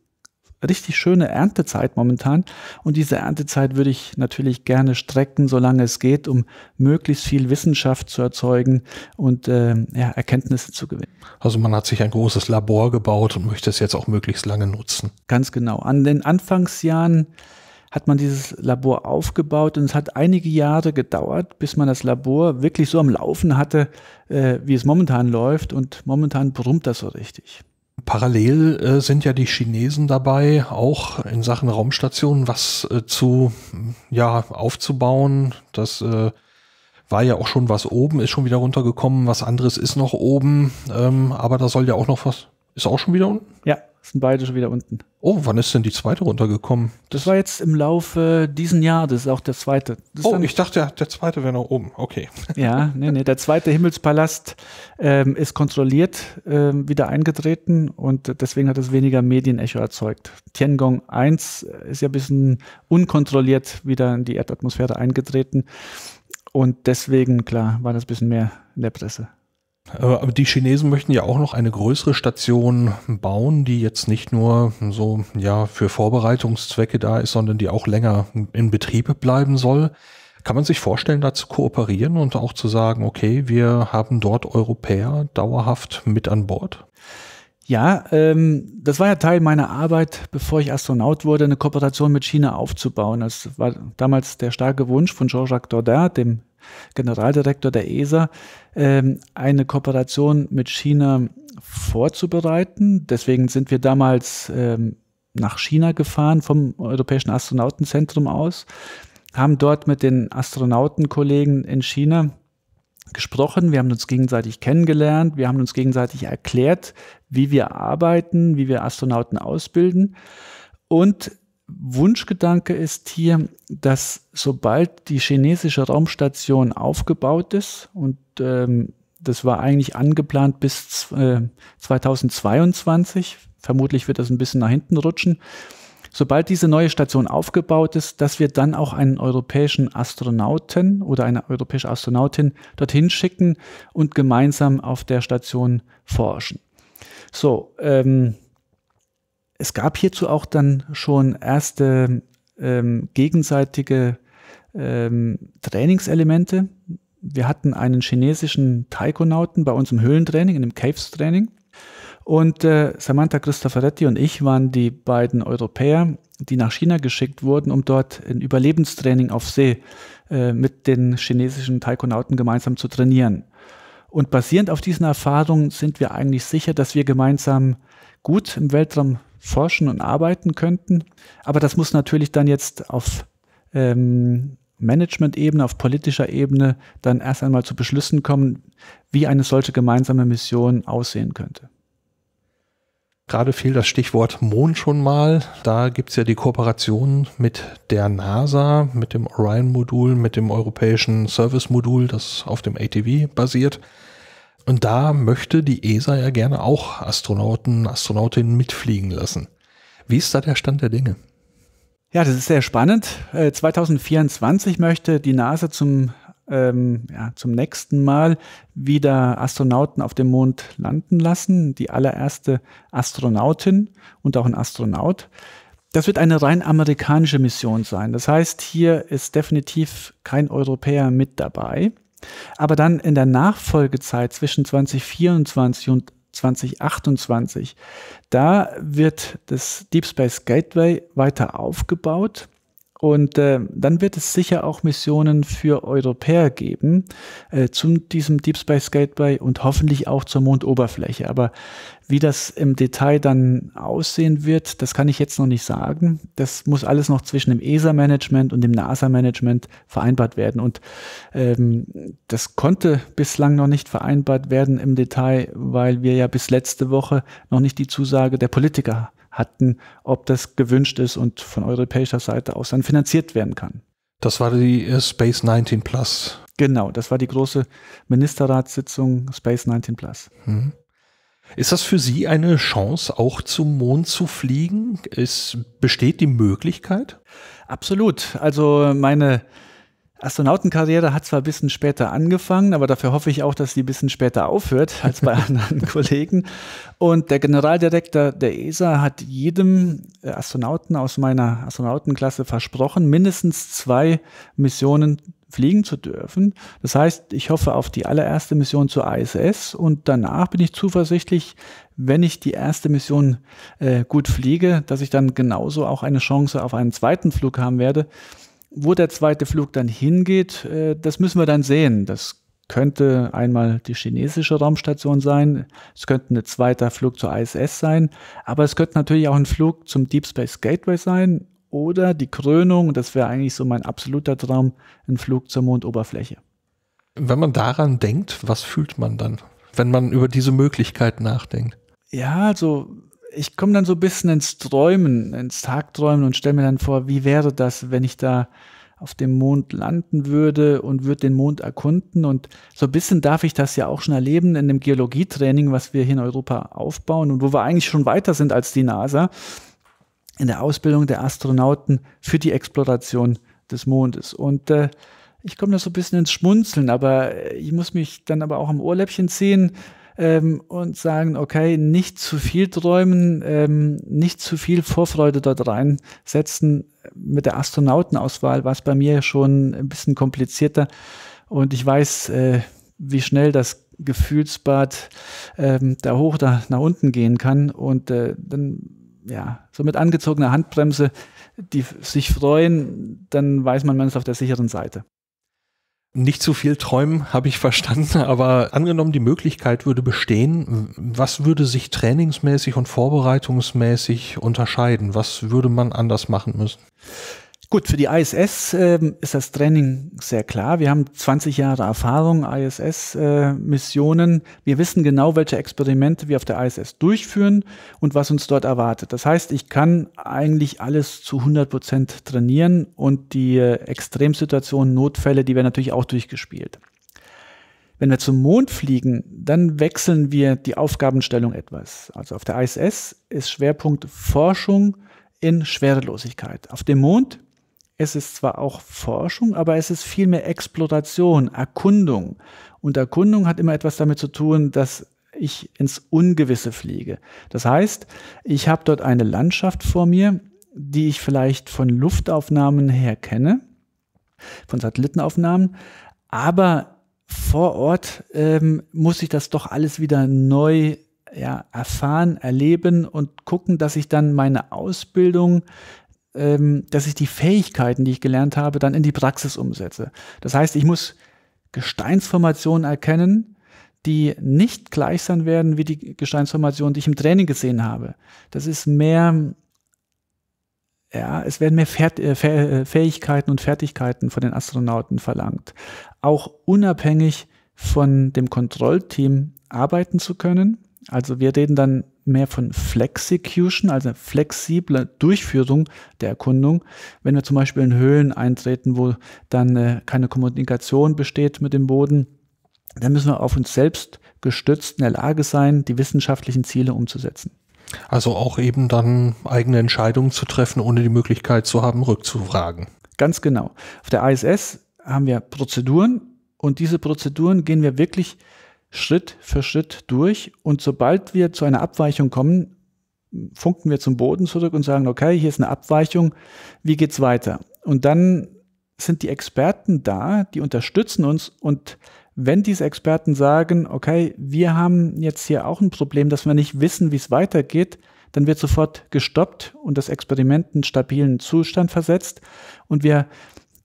richtig schöne Erntezeit momentan. Und diese Erntezeit würde ich natürlich gerne strecken, solange es geht, um möglichst viel Wissenschaft zu erzeugen und äh, ja, Erkenntnisse zu gewinnen. Also man hat sich ein großes Labor gebaut und möchte es jetzt auch möglichst lange nutzen. Ganz genau. An den Anfangsjahren hat man dieses Labor aufgebaut, und es hat einige Jahre gedauert, bis man das Labor wirklich so am Laufen hatte, äh, wie es momentan läuft, und momentan brummt das so richtig. Parallel äh, sind ja die Chinesen dabei, auch in Sachen Raumstationen was äh, zu, ja, aufzubauen. Das äh, war ja auch schon was oben, ist schon wieder runtergekommen, was anderes ist noch oben, ähm, aber da soll ja auch noch was, ist auch schon wieder unten? Ja. Sind beide schon wieder unten. Oh, wann ist denn die zweite runtergekommen? Das war jetzt im Laufe diesen Jahr, das ist auch der zweite. Das oh, ich dachte, der, der zweite wäre noch oben, okay. Ja, nee, nee, der zweite Himmelspalast ähm, ist kontrolliert ähm, wieder eingetreten, und deswegen hat es weniger Medienecho erzeugt. Tiangong eins ist ja ein bisschen unkontrolliert wieder in die Erdatmosphäre eingetreten, und deswegen, klar, war das ein bisschen mehr in der Presse. Aber die Chinesen möchten ja auch noch eine größere Station bauen, die jetzt nicht nur so ja für Vorbereitungszwecke da ist, sondern die auch länger in Betrieb bleiben soll. Kann man sich vorstellen, da zu kooperieren und auch zu sagen, okay, wir haben dort Europäer dauerhaft mit an Bord? Ja, ähm, das war ja Teil meiner Arbeit, bevor ich Astronaut wurde, eine Kooperation mit China aufzubauen. Das war damals der starke Wunsch von Jean-Jacques Dordain, dem Generaldirektor der E S A, ähm, eine Kooperation mit China vorzubereiten. Deswegen sind wir damals ähm, nach China gefahren vom Europäischen Astronautenzentrum aus, haben dort mit den Astronautenkollegen in China gesprochen, wir haben uns gegenseitig kennengelernt, wir haben uns gegenseitig erklärt, wie wir arbeiten, wie wir Astronauten ausbilden. Und Wunschgedanke ist hier, dass sobald die chinesische Raumstation aufgebaut ist, und ähm, das war eigentlich angeplant bis äh, zweitausendzweiundzwanzig, vermutlich wird das ein bisschen nach hinten rutschen, sobald diese neue Station aufgebaut ist, dass wir dann auch einen europäischen Astronauten oder eine europäische Astronautin dorthin schicken und gemeinsam auf der Station forschen. So, ähm, es gab hierzu auch dann schon erste ähm, gegenseitige ähm, Trainingselemente. Wir hatten einen chinesischen Taikonauten bei uns im Höhlentraining, in dem Caves-Training. Und äh, Samantha Cristoforetti und ich waren die beiden Europäer, die nach China geschickt wurden, um dort ein Überlebenstraining auf See äh, mit den chinesischen Taikonauten gemeinsam zu trainieren. Und basierend auf diesen Erfahrungen sind wir eigentlich sicher, dass wir gemeinsam gut im Weltraum forschen und arbeiten könnten. Aber das muss natürlich dann jetzt auf ähm, Management-Ebene, auf politischer Ebene dann erst einmal zu Beschlüssen kommen, wie eine solche gemeinsame Mission aussehen könnte. Gerade fiel das Stichwort Mond schon mal. Da gibt es ja die Kooperation mit der NASA, mit dem Orion-Modul, mit dem europäischen Service-Modul, das auf dem A T V basiert. Und da möchte die E S A ja gerne auch Astronauten, Astronautinnen mitfliegen lassen. Wie ist da der Stand der Dinge? Ja, das ist sehr spannend. zweitausendvierundzwanzig möchte die NASA zum, ähm, ja, zum nächsten Mal wieder Astronauten auf dem Mond landen lassen. Die allererste Astronautin und auch ein Astronaut. Das wird eine rein amerikanische Mission sein. Das heißt, hier ist definitiv kein Europäer mit dabei. Aber dann in der Nachfolgezeit zwischen zweitausendvierundzwanzig und zweitausendachtundzwanzig, da wird das Deep Space Gateway weiter aufgebaut und äh, dann wird es sicher auch Missionen für Europäer geben äh, zu diesem Deep Space Gateway und hoffentlich auch zur Mondoberfläche. Aber wie das im Detail dann aussehen wird, das kann ich jetzt noch nicht sagen. Das muss alles noch zwischen dem E S A-Management und dem NASA-Management vereinbart werden. Und ähm, das konnte bislang noch nicht vereinbart werden im Detail, weil wir ja bis letzte Woche noch nicht die Zusage der Politiker hatten, ob das gewünscht ist und von europäischer Seite aus dann finanziert werden kann. Das war die Space neunzehn Plus. Genau, das war die große Ministerratssitzung Space neunzehn Plus. Hm. Ist das für Sie eine Chance, auch zum Mond zu fliegen? Es besteht die Möglichkeit? Absolut. Also meine Astronautenkarriere hat zwar ein bisschen später angefangen, aber dafür hoffe ich auch, dass die ein bisschen später aufhört als bei anderen Kollegen. Und der Generaldirektor der E S A hat jedem Astronauten aus meiner Astronautenklasse versprochen, mindestens zwei Missionen fliegen zu dürfen. Das heißt, ich hoffe auf die allererste Mission zur I S S und danach bin ich zuversichtlich, wenn ich die erste Mission äh, gut fliege, dass ich dann genauso auch eine Chance auf einen zweiten Flug haben werde. Wo der zweite Flug dann hingeht, das müssen wir dann sehen. Das könnte einmal die chinesische Raumstation sein, es könnte ein zweiter Flug zur I S S sein, aber es könnte natürlich auch ein Flug zum Deep Space Gateway sein oder die Krönung, das wäre eigentlich so mein absoluter Traum, ein Flug zur Mondoberfläche. Wenn man daran denkt, was fühlt man dann, wenn man über diese Möglichkeit nachdenkt? Ja, also ich komme dann so ein bisschen ins Träumen, ins Tagträumen und stelle mir dann vor, wie wäre das, wenn ich da auf dem Mond landen würde und würde den Mond erkunden. Und so ein bisschen darf ich das ja auch schon erleben in dem Geologietraining, was wir hier in Europa aufbauen und wo wir eigentlich schon weiter sind als die NASA in der Ausbildung der Astronauten für die Exploration des Mondes. Und äh, ich komme da so ein bisschen ins Schmunzeln, aber ich muss mich dann aber auch am Ohrläppchen ziehen ähm, und sagen, okay, nicht zu viel träumen, ähm, nicht zu viel Vorfreude dort reinsetzen mit der Astronautenauswahl, war es bei mir schon ein bisschen komplizierter und ich weiß, äh, wie schnell das Gefühlsbad ähm, da hoch, da nach unten gehen kann und äh, dann, ja, so mit angezogener Handbremse, die sich freuen, dann weiß man, man ist auf der sicheren Seite. Nicht zu viel träumen, habe ich verstanden, aber angenommen, die Möglichkeit würde bestehen, was würde sich trainingsmäßig und vorbereitungsmäßig unterscheiden? Was würde man anders machen müssen? Gut, für die I S S äh, ist das Training sehr klar. Wir haben zwanzig Jahre Erfahrung, I S S-Missionen. Äh, wir wissen genau, welche Experimente wir auf der I S S durchführen und was uns dort erwartet. Das heißt, ich kann eigentlich alles zu hundert Prozent trainieren und die äh, Extremsituationen, Notfälle, die werden natürlich auch durchgespielt. Wenn wir zum Mond fliegen, dann wechseln wir die Aufgabenstellung etwas. Also auf der I S S ist Schwerpunkt Forschung in Schwerelosigkeit. Auf dem Mond es ist zwar auch Forschung, aber es ist vielmehr Exploration, Erkundung. Und Erkundung hat immer etwas damit zu tun, dass ich ins Ungewisse fliege. Das heißt, ich habe dort eine Landschaft vor mir, die ich vielleicht von Luftaufnahmen her kenne, von Satellitenaufnahmen, aber vor Ort ähm, muss ich das doch alles wieder neu ja, erfahren, erleben und gucken, dass ich dann meine Ausbildung dass ich die Fähigkeiten, die ich gelernt habe, dann in die Praxis umsetze. Das heißt, ich muss Gesteinsformationen erkennen, die nicht gleich sein werden wie die Gesteinsformationen, die ich im Training gesehen habe. Das ist mehr, ja, es werden mehr Fähigkeiten und Fertigkeiten von den Astronauten verlangt. Auch unabhängig von dem Kontrollteam arbeiten zu können. Also wir reden dann mehr von Flexicution, also flexible Durchführung der Erkundung. Wenn wir zum Beispiel in Höhlen eintreten, wo dann äh, keine Kommunikation besteht mit dem Boden, dann müssen wir auf uns selbst gestützt in der Lage sein, die wissenschaftlichen Ziele umzusetzen. Also auch eben dann eigene Entscheidungen zu treffen, ohne die Möglichkeit zu haben, rückzufragen. Ganz genau. Auf der I S S haben wir Prozeduren und diese Prozeduren gehen wir wirklich Schritt für Schritt durch und sobald wir zu einer Abweichung kommen, funken wir zum Boden zurück und sagen, okay, hier ist eine Abweichung, wie geht's weiter? Und dann sind die Experten da, die unterstützen uns und wenn diese Experten sagen, okay, wir haben jetzt hier auch ein Problem, dass wir nicht wissen, wie es weitergeht, dann wird sofort gestoppt und das Experiment in einen stabilen Zustand versetzt und wir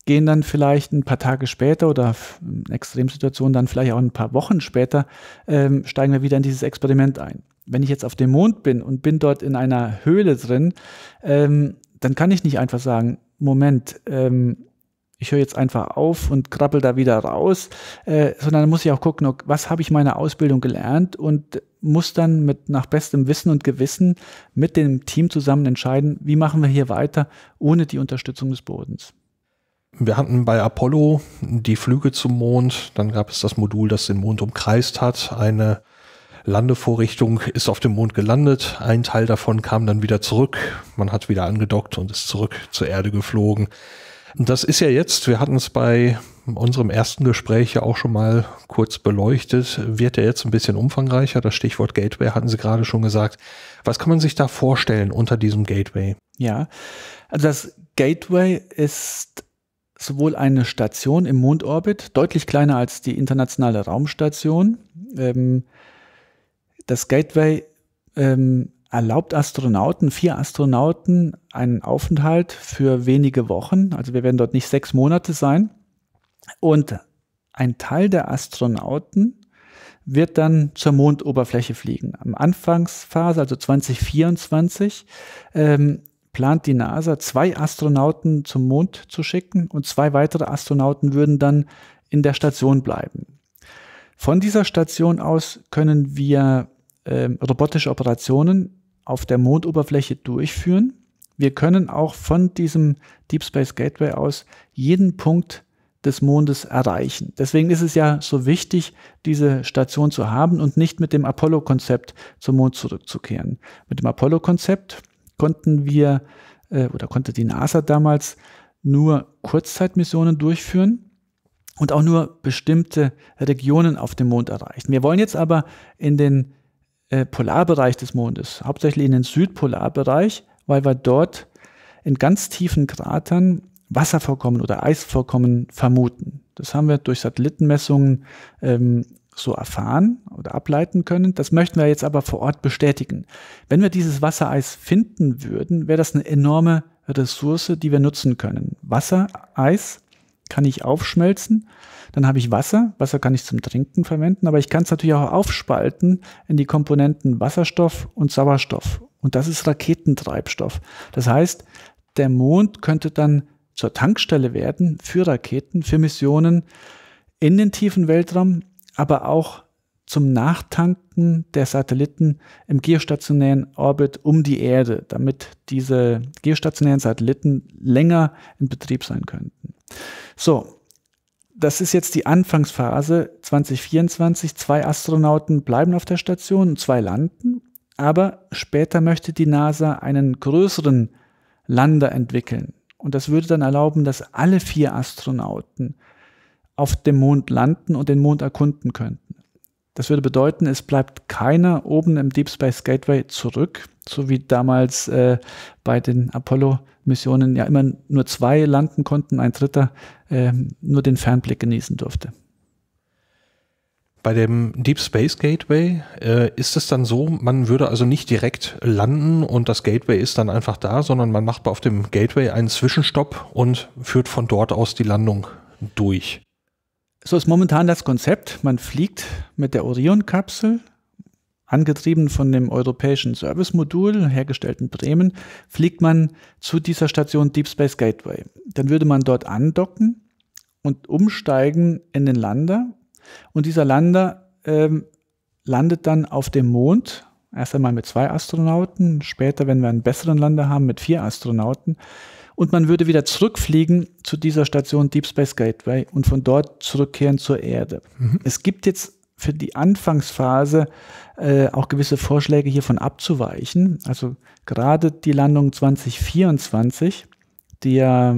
gehen dann vielleicht ein paar Tage später oder in Extremsituationen dann vielleicht auch ein paar Wochen später, ähm, steigen wir wieder in dieses Experiment ein. Wenn ich jetzt auf dem Mond bin und bin dort in einer Höhle drin, ähm, dann kann ich nicht einfach sagen, Moment, ähm, ich höre jetzt einfach auf und krabbel da wieder raus, äh, sondern dann muss ich auch gucken, was habe ich meiner Ausbildung gelernt und muss dann mit nach bestem Wissen und Gewissen mit dem Team zusammen entscheiden, wie machen wir hier weiter ohne die Unterstützung des Bodens. Wir hatten bei Apollo die Flüge zum Mond, dann gab es das Modul, das den Mond umkreist hat. Eine Landevorrichtung ist auf dem Mond gelandet, ein Teil davon kam dann wieder zurück. Man hat wieder angedockt und ist zurück zur Erde geflogen. Das ist ja jetzt, wir hatten es bei unserem ersten Gespräch ja auch schon mal kurz beleuchtet, wird ja jetzt ein bisschen umfangreicher. Das Stichwort Gateway hatten Sie gerade schon gesagt. Was kann man sich da vorstellen unter diesem Gateway? Ja, also das Gateway ist sowohl eine Station im Mondorbit, deutlich kleiner als die internationale Raumstation. Ähm, das Gateway ähm, erlaubt Astronauten, vier Astronauten, einen Aufenthalt für wenige Wochen. Also wir werden dort nicht sechs Monate sein. Und ein Teil der Astronauten wird dann zur Mondoberfläche fliegen. Am Anfangsphase, also zwanzig vierundzwanzig, ähm, plant die NASA, zwei Astronauten zum Mond zu schicken und zwei weitere Astronauten würden dann in der Station bleiben. Von dieser Station aus können wir äh, robotische Operationen auf der Mondoberfläche durchführen. Wir können auch von diesem Deep Space Gateway aus jeden Punkt des Mondes erreichen. Deswegen ist es ja so wichtig, diese Station zu haben und nicht mit dem Apollo-Konzept zum Mond zurückzukehren. Mit dem Apollo-Konzept konnten wir äh, oder konnte die NASA damals nur Kurzzeitmissionen durchführen. und auch nur bestimmte Regionen auf dem Mond erreichen. Wir wollen jetzt aber in den äh, Polarbereich des Mondes, hauptsächlich in den Südpolarbereich, weil wir dort in ganz tiefen Kratern Wasservorkommen oder Eisvorkommen vermuten. Das haben wir durch Satellitenmessungen ähm, so erfahren oder ableiten können. Das möchten wir jetzt aber vor Ort bestätigen. Wenn wir dieses Wassereis finden würden, wäre das eine enorme Ressource, die wir nutzen können. Wassereis kann ich aufschmelzen, dann habe ich Wasser. Wasser kann ich zum Trinken verwenden, aber ich kann es natürlich auch aufspalten in die Komponenten Wasserstoff und Sauerstoff. Und das ist Raketentreibstoff. Das heißt, der Mond könnte dann zur Tankstelle werden für Raketen, für Missionen in den tiefen Weltraum, aber auch zum Nachtanken der Satelliten im geostationären Orbit um die Erde, damit diese geostationären Satelliten länger in Betrieb sein könnten. So, das ist jetzt die Anfangsphase zwanzig vierundzwanzig. Zwei Astronauten bleiben auf der Station und zwei landen, aber später möchte die NASA einen größeren Lander entwickeln. Und das würde dann erlauben, dass alle vier Astronauten auf dem Mond landen und den Mond erkunden könnten. Das würde bedeuten, es bleibt keiner oben im Deep Space Gateway zurück, so wie damals äh, bei den Apollo-Missionen ja immer nur zwei landen konnten, ein dritter äh, nur den Fernblick genießen durfte. Bei dem Deep Space Gateway äh, ist es dann so, man würde also nicht direkt landen und das Gateway ist dann einfach da, sondern man macht auf dem Gateway einen Zwischenstopp und führt von dort aus die Landung durch. So ist momentan das Konzept. Man fliegt mit der Orion-Kapsel, angetrieben von dem europäischen Service-Modul, hergestellt in Bremen, fliegt man zu dieser Station Deep Space Gateway. Dann würde man dort andocken und umsteigen in den Lander. Und dieser Lander ähm, landet dann auf dem Mond, erst einmal mit zwei Astronauten, später, wenn wir einen besseren Lander haben, mit vier Astronauten. Und man würde wieder zurückfliegen zu dieser Station Deep Space Gateway und von dort zurückkehren zur Erde. Mhm. Es gibt jetzt für die Anfangsphase äh, auch gewisse Vorschläge hiervon abzuweichen. Also gerade die Landung zwanzig vierundzwanzig, die ja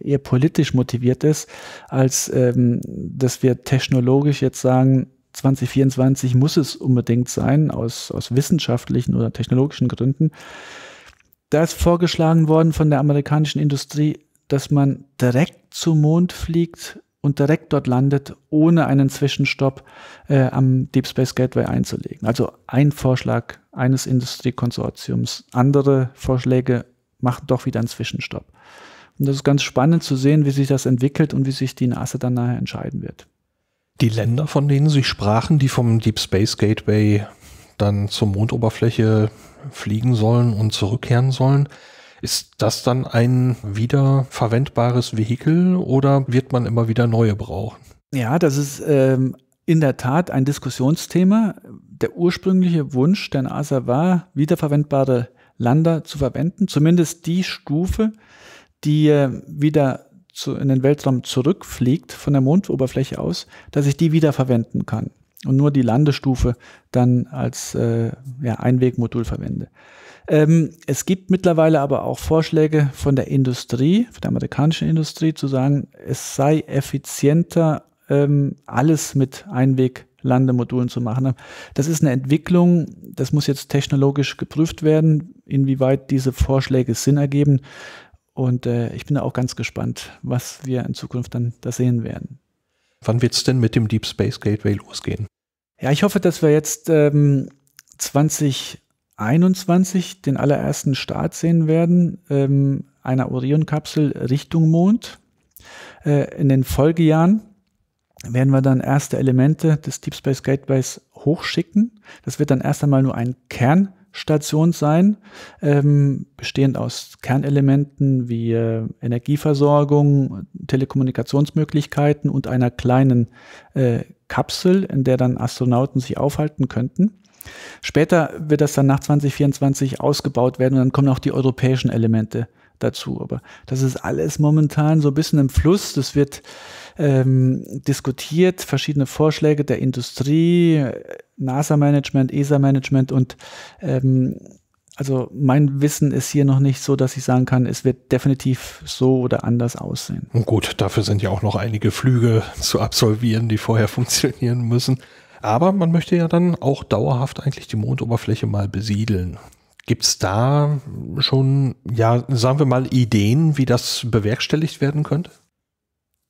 eher politisch motiviert ist, als ähm, dass wir technologisch jetzt sagen, zwanzig vierundzwanzig muss es unbedingt sein, aus, aus wissenschaftlichen oder technologischen Gründen. Da ist vorgeschlagen worden von der amerikanischen Industrie, dass man direkt zum Mond fliegt und direkt dort landet, ohne einen Zwischenstopp äh, am Deep Space Gateway einzulegen. Also ein Vorschlag eines Industriekonsortiums. Andere Vorschläge machen doch wieder einen Zwischenstopp. Und das ist ganz spannend zu sehen, wie sich das entwickelt und wie sich die NASA dann nachher entscheiden wird. Die Länder, von denen Sie sprachen, die vom Deep Space Gateway dann zur Mondoberfläche fliegen sollen und zurückkehren sollen. Ist das dann ein wiederverwendbares Vehikel oder wird man immer wieder neue brauchen? Ja, das ist ähm, in der Tat ein Diskussionsthema. Der ursprüngliche Wunsch der NASA war, wiederverwendbare Lander zu verwenden, zumindest die Stufe, die äh, wieder zu, in den Weltraum zurückfliegt von der Mondoberfläche aus, dass ich die wiederverwenden kann. Und nur die Landestufe dann als äh, ja, Einwegmodul verwende. Ähm, es gibt mittlerweile aber auch Vorschläge von der Industrie, von der amerikanischen Industrie, zu sagen, es sei effizienter, ähm, alles mit Einweglandemodulen zu machen. Das ist eine Entwicklung, das muss jetzt technologisch geprüft werden, inwieweit diese Vorschläge Sinn ergeben. Und äh, ich bin da auch ganz gespannt, was wir in Zukunft dann da sehen werden. Wann wird es denn mit dem Deep Space Gateway losgehen? Ja, ich hoffe, dass wir jetzt ähm, zwanzig einundzwanzig den allerersten Start sehen werden, ähm, einer Orion-Kapsel Richtung Mond. Äh, in den Folgejahren werden wir dann erste Elemente des Deep Space Gateways hochschicken. Das wird dann erst einmal nur ein Kern Station sein, ähm, bestehend aus Kernelementen wie äh, Energieversorgung, Telekommunikationsmöglichkeiten und einer kleinen äh, Kapsel, in der dann Astronauten sich aufhalten könnten. Später wird das dann nach zwanzig vierundzwanzig ausgebaut werden und dann kommen auch die europäischen Elemente dazu. Aber das ist alles momentan so ein bisschen im Fluss. Das wird ähm, diskutiert, verschiedene Vorschläge der Industrie, NASA-Management, E S A-Management und ähm, Also mein Wissen ist hier noch nicht so, dass ich sagen kann, es wird definitiv so oder anders aussehen. Und gut, dafür sind ja auch noch einige Flüge zu absolvieren, die vorher funktionieren müssen. Aber man möchte ja dann auch dauerhaft eigentlich die Mondoberfläche mal besiedeln. Gibt es da schon, ja, sagen wir mal, Ideen, wie das bewerkstelligt werden könnte?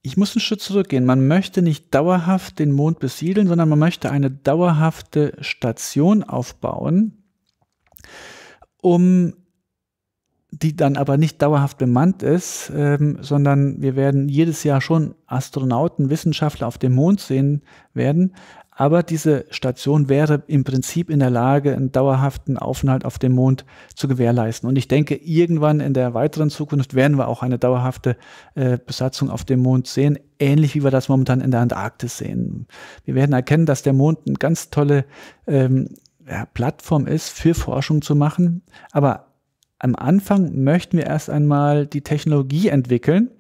Ich muss einen Schritt zurückgehen. Man möchte nicht dauerhaft den Mond besiedeln, sondern man möchte eine dauerhafte Station aufbauen, um die dann aber nicht dauerhaft bemannt ist, ähm, sondern wir werden jedes Jahr schon Astronauten, Wissenschaftler auf dem Mond sehen werden. Aber diese Station wäre im Prinzip in der Lage, einen dauerhaften Aufenthalt auf dem Mond zu gewährleisten. Und ich denke, irgendwann in der weiteren Zukunft werden wir auch eine dauerhafte äh, Besatzung auf dem Mond sehen, ähnlich wie wir das momentan in der Antarktis sehen. Wir werden erkennen, dass der Mond eine ganz tolle ähm, ja, Plattform ist, für Forschung zu machen. Aber am Anfang möchten wir erst einmal die Technologie entwickeln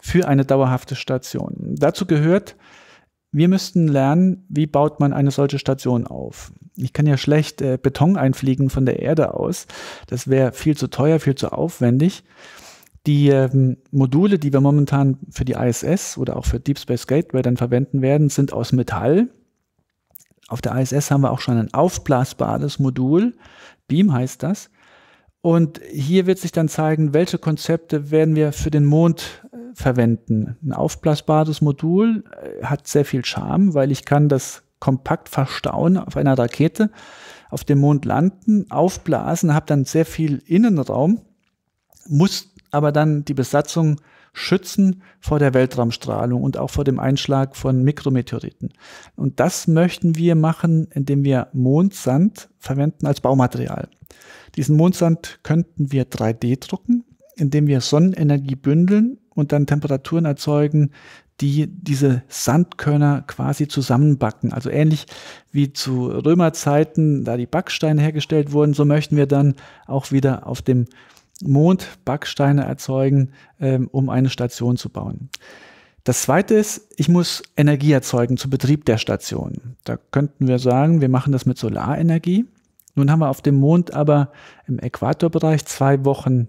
für eine dauerhafte Station. Dazu gehört, wir müssten lernen, wie baut man eine solche Station auf. Ich kann ja schlecht äh, Beton einfliegen von der Erde aus. Das wäre viel zu teuer, viel zu aufwendig. Die ähm, Module, die wir momentan für die I S S oder auch für Deep Space Gateway dann verwenden werden, sind aus Metall. Auf der I S S haben wir auch schon ein aufblasbares Modul. Beam heißt das. Und hier wird sich dann zeigen, welche Konzepte werden wir für den Mond verwenden. Ein aufblasbares Modul hat sehr viel Charme, weil ich kann das kompakt verstauen auf einer Rakete, auf dem Mond landen, aufblasen, habe dann sehr viel Innenraum, muss aber dann die Besatzung schützen vor der Weltraumstrahlung und auch vor dem Einschlag von Mikrometeoriten. Und das möchten wir machen, indem wir Mondsand verwenden als Baumaterial. Diesen Mondsand könnten wir drei D drucken, indem wir Sonnenenergie bündeln und dann Temperaturen erzeugen, die diese Sandkörner quasi zusammenbacken. Also ähnlich wie zu Römerzeiten, da die Backsteine hergestellt wurden, so möchten wir dann auch wieder auf dem Mond Backsteine erzeugen, ähm, um eine Station zu bauen. Das zweite ist, ich muss Energie erzeugen zum Betrieb der Station. Da könnten wir sagen, wir machen das mit Solarenergie. Nun haben wir auf dem Mond aber im Äquatorbereich zwei Wochen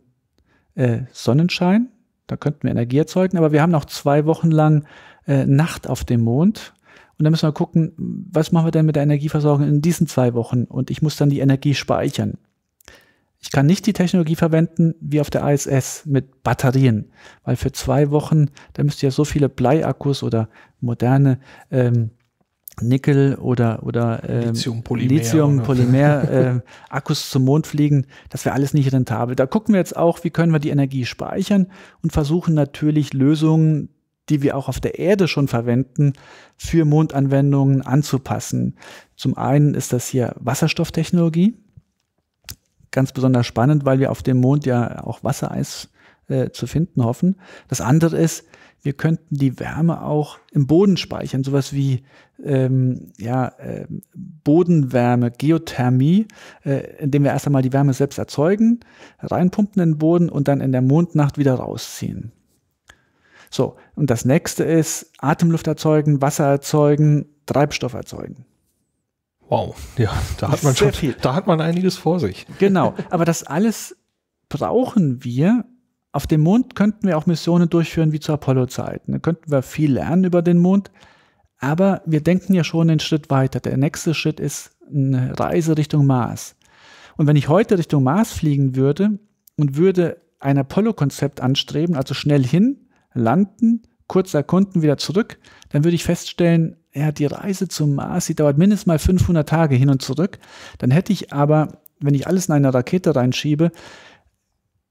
äh, Sonnenschein. Da könnten wir Energie erzeugen, aber wir haben noch zwei Wochen lang äh, Nacht auf dem Mond. Und dann müssen wir gucken, was machen wir denn mit der Energieversorgung in diesen zwei Wochen? Und ich muss dann die Energie speichern. Ich kann nicht die Technologie verwenden wie auf der I S S mit Batterien, weil für zwei Wochen, da müsst ihr so viele Bleiakkus oder moderne ähm, Nickel oder, oder ähm, Lithium-Polymer Lithium, äh, Akkus zum Mond fliegen, das wäre alles nicht rentabel. Da gucken wir jetzt auch, wie können wir die Energie speichern und versuchen natürlich Lösungen, die wir auch auf der Erde schon verwenden, für Mondanwendungen anzupassen. Zum einen ist das hier Wasserstofftechnologie, ganz besonders spannend, weil wir auf dem Mond ja auch Wassereis äh, zu finden hoffen. Das andere ist, wir könnten die Wärme auch im Boden speichern, sowas wie ähm, ja, äh, Bodenwärme, Geothermie, äh, indem wir erst einmal die Wärme selbst erzeugen, reinpumpen in den Boden und dann in der Mondnacht wieder rausziehen. So, und das nächste ist Atemluft erzeugen, Wasser erzeugen, Treibstoff erzeugen. Wow, ja, da hat man schon, da hat man einiges vor sich. Genau, aber das alles brauchen wir. Auf dem Mond könnten wir auch Missionen durchführen wie zur Apollo-Zeit. Da könnten wir viel lernen über den Mond. Aber wir denken ja schon einen Schritt weiter. Der nächste Schritt ist eine Reise Richtung Mars. Und wenn ich heute Richtung Mars fliegen würde und würde ein Apollo-Konzept anstreben, also schnell hin, landen, kurz erkunden, wieder zurück, dann würde ich feststellen, ja, die Reise zum Mars, die dauert mindestens mal fünfhundert Tage hin und zurück. Dann hätte ich aber, wenn ich alles in eine Rakete reinschiebe,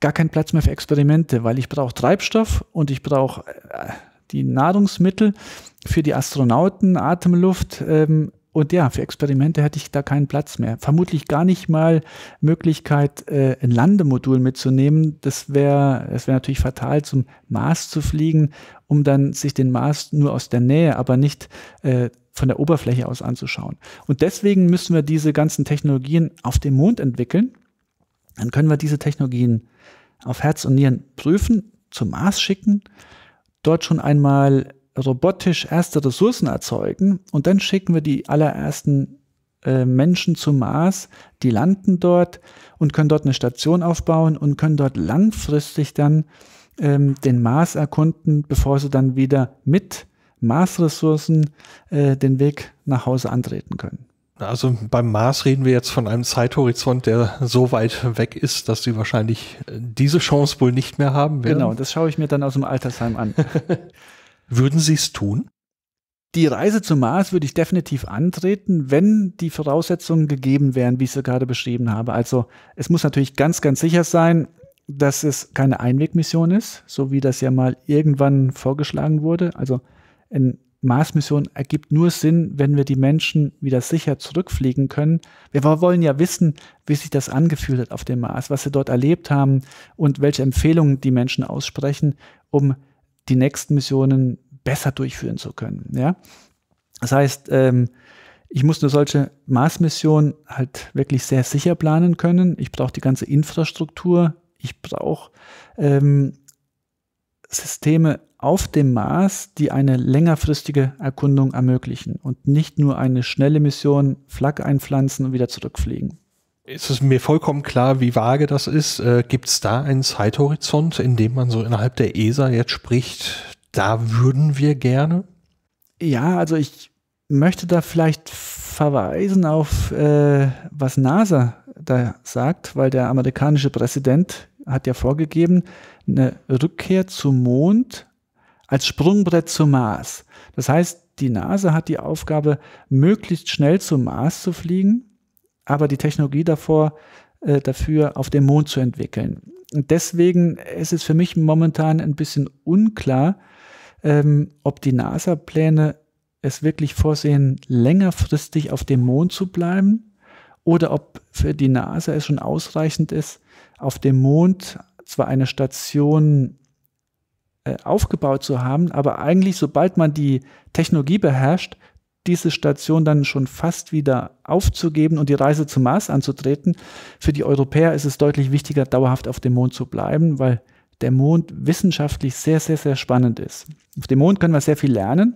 gar keinen Platz mehr für Experimente, weil ich brauche Treibstoff und ich brauche äh, die Nahrungsmittel für die Astronauten, Atemluft ähm, und ja, für Experimente hätte ich da keinen Platz mehr. Vermutlich gar nicht mal Möglichkeit, äh, ein Landemodul mitzunehmen. Das wäre das wäre natürlich fatal, zum Mars zu fliegen, um dann sich den Mars nur aus der Nähe, aber nicht äh, von der Oberfläche aus anzuschauen. Und deswegen müssen wir diese ganzen Technologien auf dem Mond entwickeln. Dann können wir diese Technologien auf Herz und Nieren prüfen, zum Mars schicken, dort schon einmal robotisch erste Ressourcen erzeugen und dann schicken wir die allerersten äh, Menschen zum Mars, die landen dort und können dort eine Station aufbauen und können dort langfristig dann ähm, den Mars erkunden, bevor sie dann wieder mit Mars-Ressourcen äh, den Weg nach Hause antreten können. Also beim Mars reden wir jetzt von einem Zeithorizont, der so weit weg ist, dass sie wahrscheinlich diese Chance wohl nicht mehr haben werden. Genau, das schaue ich mir dann aus dem Altersheim an. Würden Sie es tun? Die Reise zum Mars würde ich definitiv antreten, wenn die Voraussetzungen gegeben wären, wie ich sie gerade beschrieben habe. Also es muss natürlich ganz, ganz sicher sein, dass es keine Einwegmission ist, so wie das ja mal irgendwann vorgeschlagen wurde. Also in Mars-Mission ergibt nur Sinn, wenn wir die Menschen wieder sicher zurückfliegen können. Wir wollen ja wissen, wie sich das angefühlt hat auf dem Mars, was sie dort erlebt haben und welche Empfehlungen die Menschen aussprechen, um die nächsten Missionen besser durchführen zu können. Ja? Das heißt, ähm, ich muss eine solche Mars-Mission halt wirklich sehr sicher planen können. Ich brauche die ganze Infrastruktur. Ich brauche ähm, Systeme auf dem Mars, die eine längerfristige Erkundung ermöglichen und nicht nur eine schnelle Mission, Flak einpflanzen und wieder zurückfliegen. Es ist mir vollkommen klar, wie vage das ist. Äh, gibt es da einen Zeithorizont, in dem man so innerhalb der E S A jetzt spricht, da würden wir gerne? Ja, also ich möchte da vielleicht verweisen auf, äh, was NASA da sagt, weil der amerikanische Präsident hat ja vorgegeben, eine Rückkehr zum Mond als Sprungbrett zum Mars. Das heißt, die NASA hat die Aufgabe, möglichst schnell zum Mars zu fliegen, aber die Technologie davor, äh, dafür auf dem Mond zu entwickeln. Und deswegen ist es für mich momentan ein bisschen unklar, ähm, ob die NASA-Pläne es wirklich vorsehen, längerfristig auf dem Mond zu bleiben oder ob für die NASA es schon ausreichend ist, auf dem Mond zwar eine Station äh, aufgebaut zu haben, aber eigentlich, sobald man die Technologie beherrscht, diese Station dann schon fast wieder aufzugeben und die Reise zum Mars anzutreten. Für die Europäer ist es deutlich wichtiger, dauerhaft auf dem Mond zu bleiben, weil der Mond wissenschaftlich sehr, sehr, sehr spannend ist. Auf dem Mond können wir sehr viel lernen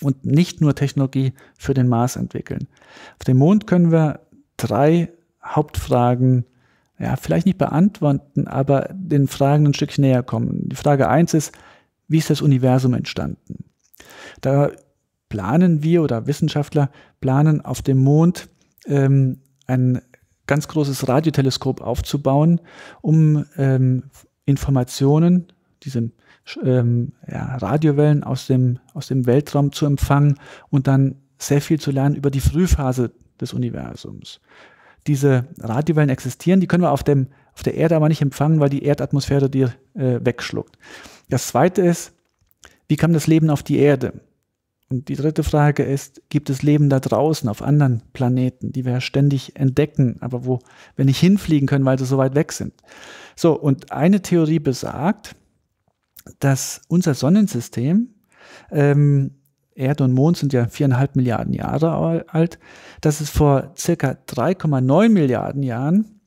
und nicht nur Technologie für den Mars entwickeln. Auf dem Mond können wir drei Hauptfragen, ja, vielleicht nicht beantworten, aber den Fragen ein Stück näher kommen. Die Frage eins ist, wie ist das Universum entstanden? Da planen wir oder Wissenschaftler planen auf dem Mond ähm, ein ganz großes Radioteleskop aufzubauen, um ähm, Informationen, diese ähm, ja, Radiowellen aus dem, aus dem Weltraum zu empfangen und dann sehr viel zu lernen über die Frühphase des Universums. Diese Radiowellen existieren, die können wir auf, dem, auf der Erde aber nicht empfangen, weil die Erdatmosphäre die äh, wegschluckt. Das zweite ist, wie kam das Leben auf die Erde? Und die dritte Frage ist, gibt es Leben da draußen auf anderen Planeten, die wir ständig entdecken, aber wo wir nicht hinfliegen können, weil sie so weit weg sind? So, und eine Theorie besagt, dass unser Sonnensystem, ähm, Erde und Mond sind ja viereinhalb Milliarden Jahre alt, dass es vor circa drei Komma neun Milliarden Jahren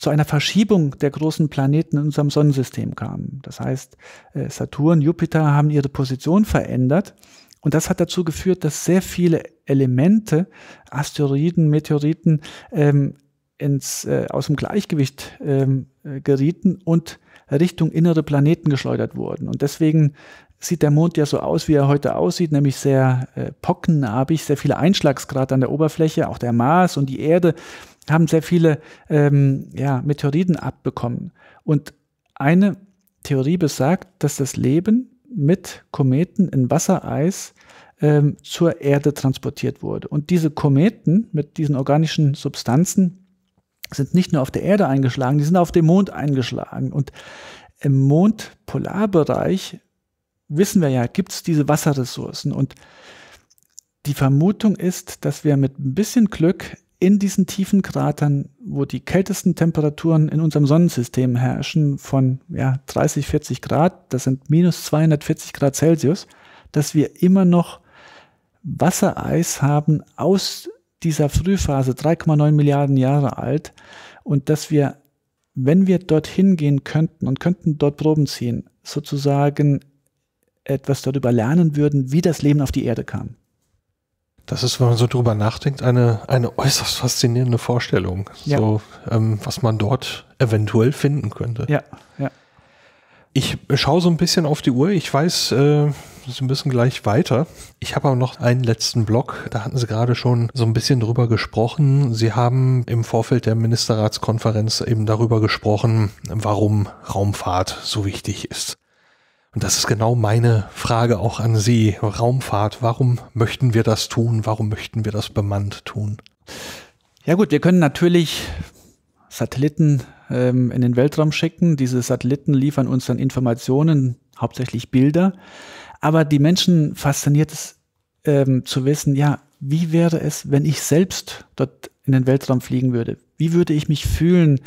zu einer Verschiebung der großen Planeten in unserem Sonnensystem kam. Das heißt, Saturn, Jupiter haben ihre Position verändert und das hat dazu geführt, dass sehr viele Elemente, Asteroiden, Meteoriten, ähm, ins, äh, aus dem Gleichgewicht ähm, äh, gerieten und Richtung innere Planeten geschleudert wurden. Und deswegen sieht der Mond ja so aus, wie er heute aussieht, nämlich sehr äh, pockennarbig, sehr viele Einschlagskrater an der Oberfläche, auch der Mars und die Erde haben sehr viele ähm, ja, Meteoriten abbekommen. Und eine Theorie besagt, dass das Leben mit Kometen in Wassereis ähm, zur Erde transportiert wurde. Und diese Kometen mit diesen organischen Substanzen sind nicht nur auf der Erde eingeschlagen, die sind auf dem Mond eingeschlagen. Und im Mond-Polarbereich wissen wir ja, gibt es diese Wasserressourcen und die Vermutung ist, dass wir mit ein bisschen Glück in diesen tiefen Kratern, wo die kältesten Temperaturen in unserem Sonnensystem herrschen, von ja, dreißig, vierzig Grad, das sind minus zweihundertvierzig Grad Celsius, dass wir immer noch Wassereis haben aus dieser Frühphase, drei Komma neun Milliarden Jahre alt und dass wir, wenn wir dorthin gehen könnten und könnten dort Proben ziehen, sozusagen etwas darüber lernen würden, wie das Leben auf die Erde kam. Das ist, wenn man so drüber nachdenkt, eine, eine äußerst faszinierende Vorstellung, ja. so, ähm, was man dort eventuell finden könnte. Ja, ja. Ich schaue so ein bisschen auf die Uhr. Ich weiß, äh, wir müssen gleich weiter. Ich habe aber noch einen letzten Block. Da hatten Sie gerade schon so ein bisschen drüber gesprochen. Sie haben im Vorfeld der Ministerratskonferenz eben darüber gesprochen, warum Raumfahrt so wichtig ist. Und das ist genau meine Frage auch an Sie. Raumfahrt, warum möchten wir das tun? Warum möchten wir das bemannt tun? Ja gut, wir können natürlich Satelliten ähm, in den Weltraum schicken. Diese Satelliten liefern uns dann Informationen, hauptsächlich Bilder. Aber die Menschen fasziniert es ähm, zu wissen, ja, wie wäre es, wenn ich selbst dort in den Weltraum fliegen würde? Wie würde ich mich fühlen?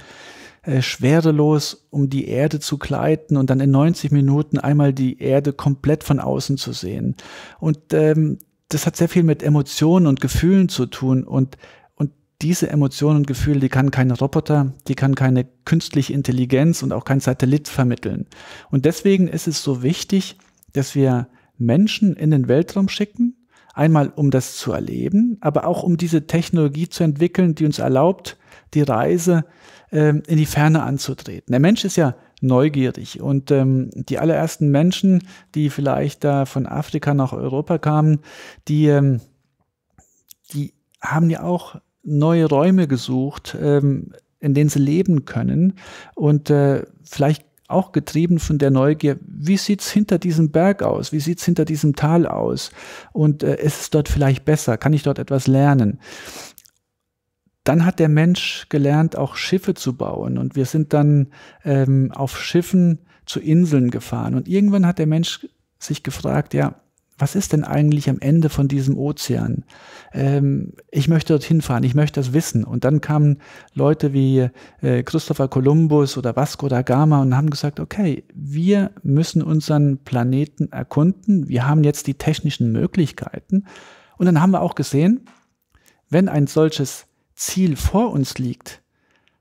Äh, schwerelos um die Erde zu gleiten und dann in neunzig Minuten einmal die Erde komplett von außen zu sehen. Und ähm, das hat sehr viel mit Emotionen und Gefühlen zu tun. Und, und diese Emotionen und Gefühle, die kann kein Roboter, die kann keine künstliche Intelligenz und auch kein Satellit vermitteln. Und deswegen ist es so wichtig, dass wir Menschen in den Weltraum schicken, einmal um das zu erleben, aber auch um diese Technologie zu entwickeln, die uns erlaubt, die Reise ähm, in die Ferne anzutreten. Der Mensch ist ja neugierig und ähm, die allerersten Menschen, die vielleicht da äh, von Afrika nach Europa kamen, die, ähm, die haben ja auch neue Räume gesucht, ähm, in denen sie leben können und äh, vielleicht auch getrieben von der Neugier, wie sieht es hinter diesem Berg aus? Wie sieht es hinter diesem Tal aus? Und äh, ist es dort vielleicht besser? Kann ich dort etwas lernen? Dann hat der Mensch gelernt, auch Schiffe zu bauen. Und wir sind dann ähm, auf Schiffen zu Inseln gefahren. Und irgendwann hat der Mensch sich gefragt, ja, was ist denn eigentlich am Ende von diesem Ozean? Ähm, ich möchte dorthin fahren, ich möchte das wissen. Und dann kamen Leute wie äh, Christopher Columbus oder Vasco da Gama und haben gesagt, okay, wir müssen unseren Planeten erkunden. Wir haben jetzt die technischen Möglichkeiten. Und dann haben wir auch gesehen, wenn ein solches Ziel vor uns liegt,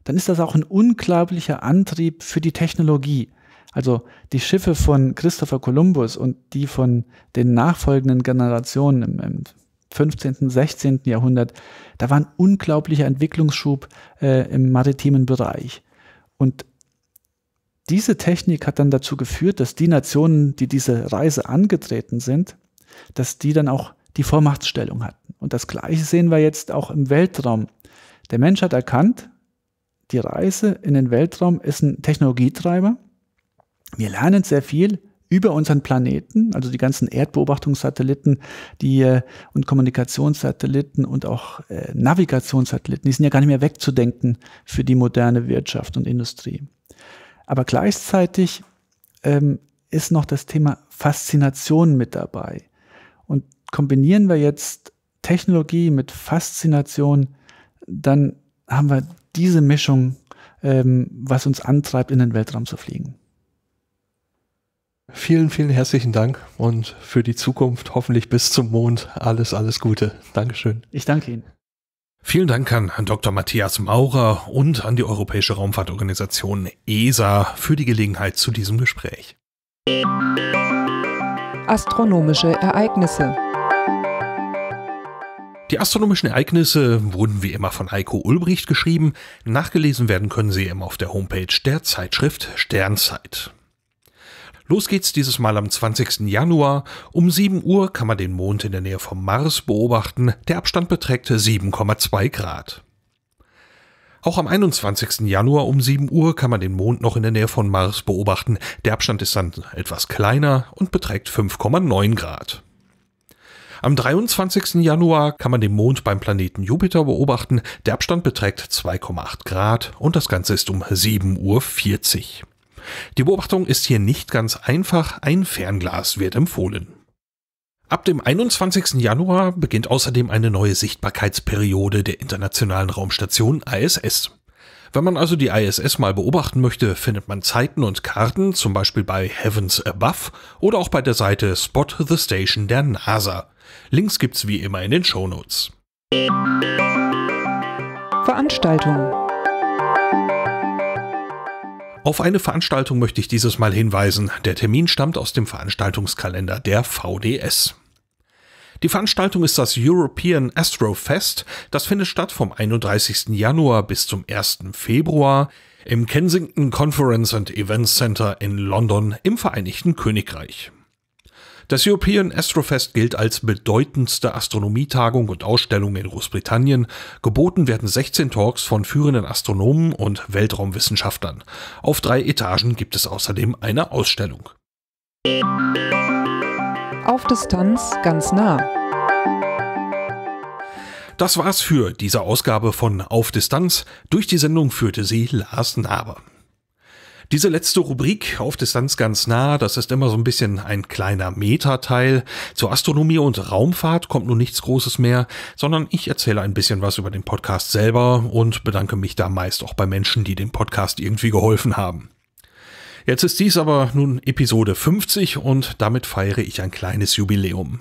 dann ist das auch ein unglaublicher Antrieb für die Technologie. Also die Schiffe von Christopher Columbus und die von den nachfolgenden Generationen im, im fünfzehnten, sechzehnten Jahrhundert, da war ein unglaublicher Entwicklungsschub äh, im maritimen Bereich. Und diese Technik hat dann dazu geführt, dass die Nationen, die diese Reise angetreten sind, dass die dann auch die Vormachtstellung hatten. Und das Gleiche sehen wir jetzt auch im Weltraum. Der Mensch hat erkannt, die Reise in den Weltraum ist ein Technologietreiber. Wir lernen sehr viel über unseren Planeten, also die ganzen Erdbeobachtungssatelliten die, und Kommunikationssatelliten und auch äh, Navigationssatelliten. Die sind ja gar nicht mehr wegzudenken für die moderne Wirtschaft und Industrie. Aber gleichzeitig ähm, ist noch das Thema Faszination mit dabei. Und kombinieren wir jetzt Technologie mit Faszination, dann haben wir diese Mischung, ähm, was uns antreibt, in den Weltraum zu fliegen. Vielen, vielen herzlichen Dank und für die Zukunft hoffentlich bis zum Mond alles, alles Gute. Dankeschön. Ich danke Ihnen. Vielen Dank an Doktor Matthias Maurer und an die Europäische Raumfahrtorganisation E S A für die Gelegenheit zu diesem Gespräch. Astronomische Ereignisse. Die astronomischen Ereignisse wurden wie immer von Heiko Ulbricht geschrieben. Nachgelesen werden können sie immer auf der Homepage der Zeitschrift Sternzeit. Los geht's dieses Mal am zwanzigsten Januar. Um sieben Uhr kann man den Mond in der Nähe vom Mars beobachten. Der Abstand beträgt sieben Komma zwei Grad. Auch am einundzwanzigsten Januar um sieben Uhr kann man den Mond noch in der Nähe von Mars beobachten. Der Abstand ist dann etwas kleiner und beträgt fünf Komma neun Grad. Am dreiundzwanzigsten Januar kann man den Mond beim Planeten Jupiter beobachten. Der Abstand beträgt zwei Komma acht Grad und das Ganze ist um sieben Uhr vierzig. Die Beobachtung ist hier nicht ganz einfach. Ein Fernglas wird empfohlen. Ab dem einundzwanzigsten Januar beginnt außerdem eine neue Sichtbarkeitsperiode der Internationalen Raumstation I S S. Wenn man also die I S S mal beobachten möchte, findet man Zeiten und Karten, zum Beispiel bei Heavens Above oder auch bei der Seite Spot the Station der NASA. Links gibt's wie immer in den Shownotes. Veranstaltung. Auf eine Veranstaltung möchte ich dieses Mal hinweisen. Der Termin stammt aus dem Veranstaltungskalender der V D S. Die Veranstaltung ist das European Astro Fest. Das findet statt vom einunddreißigsten Januar bis zum ersten Februar im Kensington Conference and Events Center in London im Vereinigten Königreich. Das European Astrofest gilt als bedeutendste Astronomietagung und Ausstellung in Großbritannien. Geboten werden sechzehn Talks von führenden Astronomen und Weltraumwissenschaftlern. Auf drei Etagen gibt es außerdem eine Ausstellung. Auf Distanz, ganz nah. Das war's für diese Ausgabe von Auf Distanz. Durch die Sendung führte sie Lars Naber. Diese letzte Rubrik, Auf Distanz ganz nah, das ist immer so ein bisschen ein kleiner Metateil. Zur Astronomie und Raumfahrt kommt nun nichts Großes mehr, sondern ich erzähle ein bisschen was über den Podcast selber und bedanke mich da meist auch bei Menschen, die dem Podcast irgendwie geholfen haben. Jetzt ist dies aber nun Episode fünfzig und damit feiere ich ein kleines Jubiläum.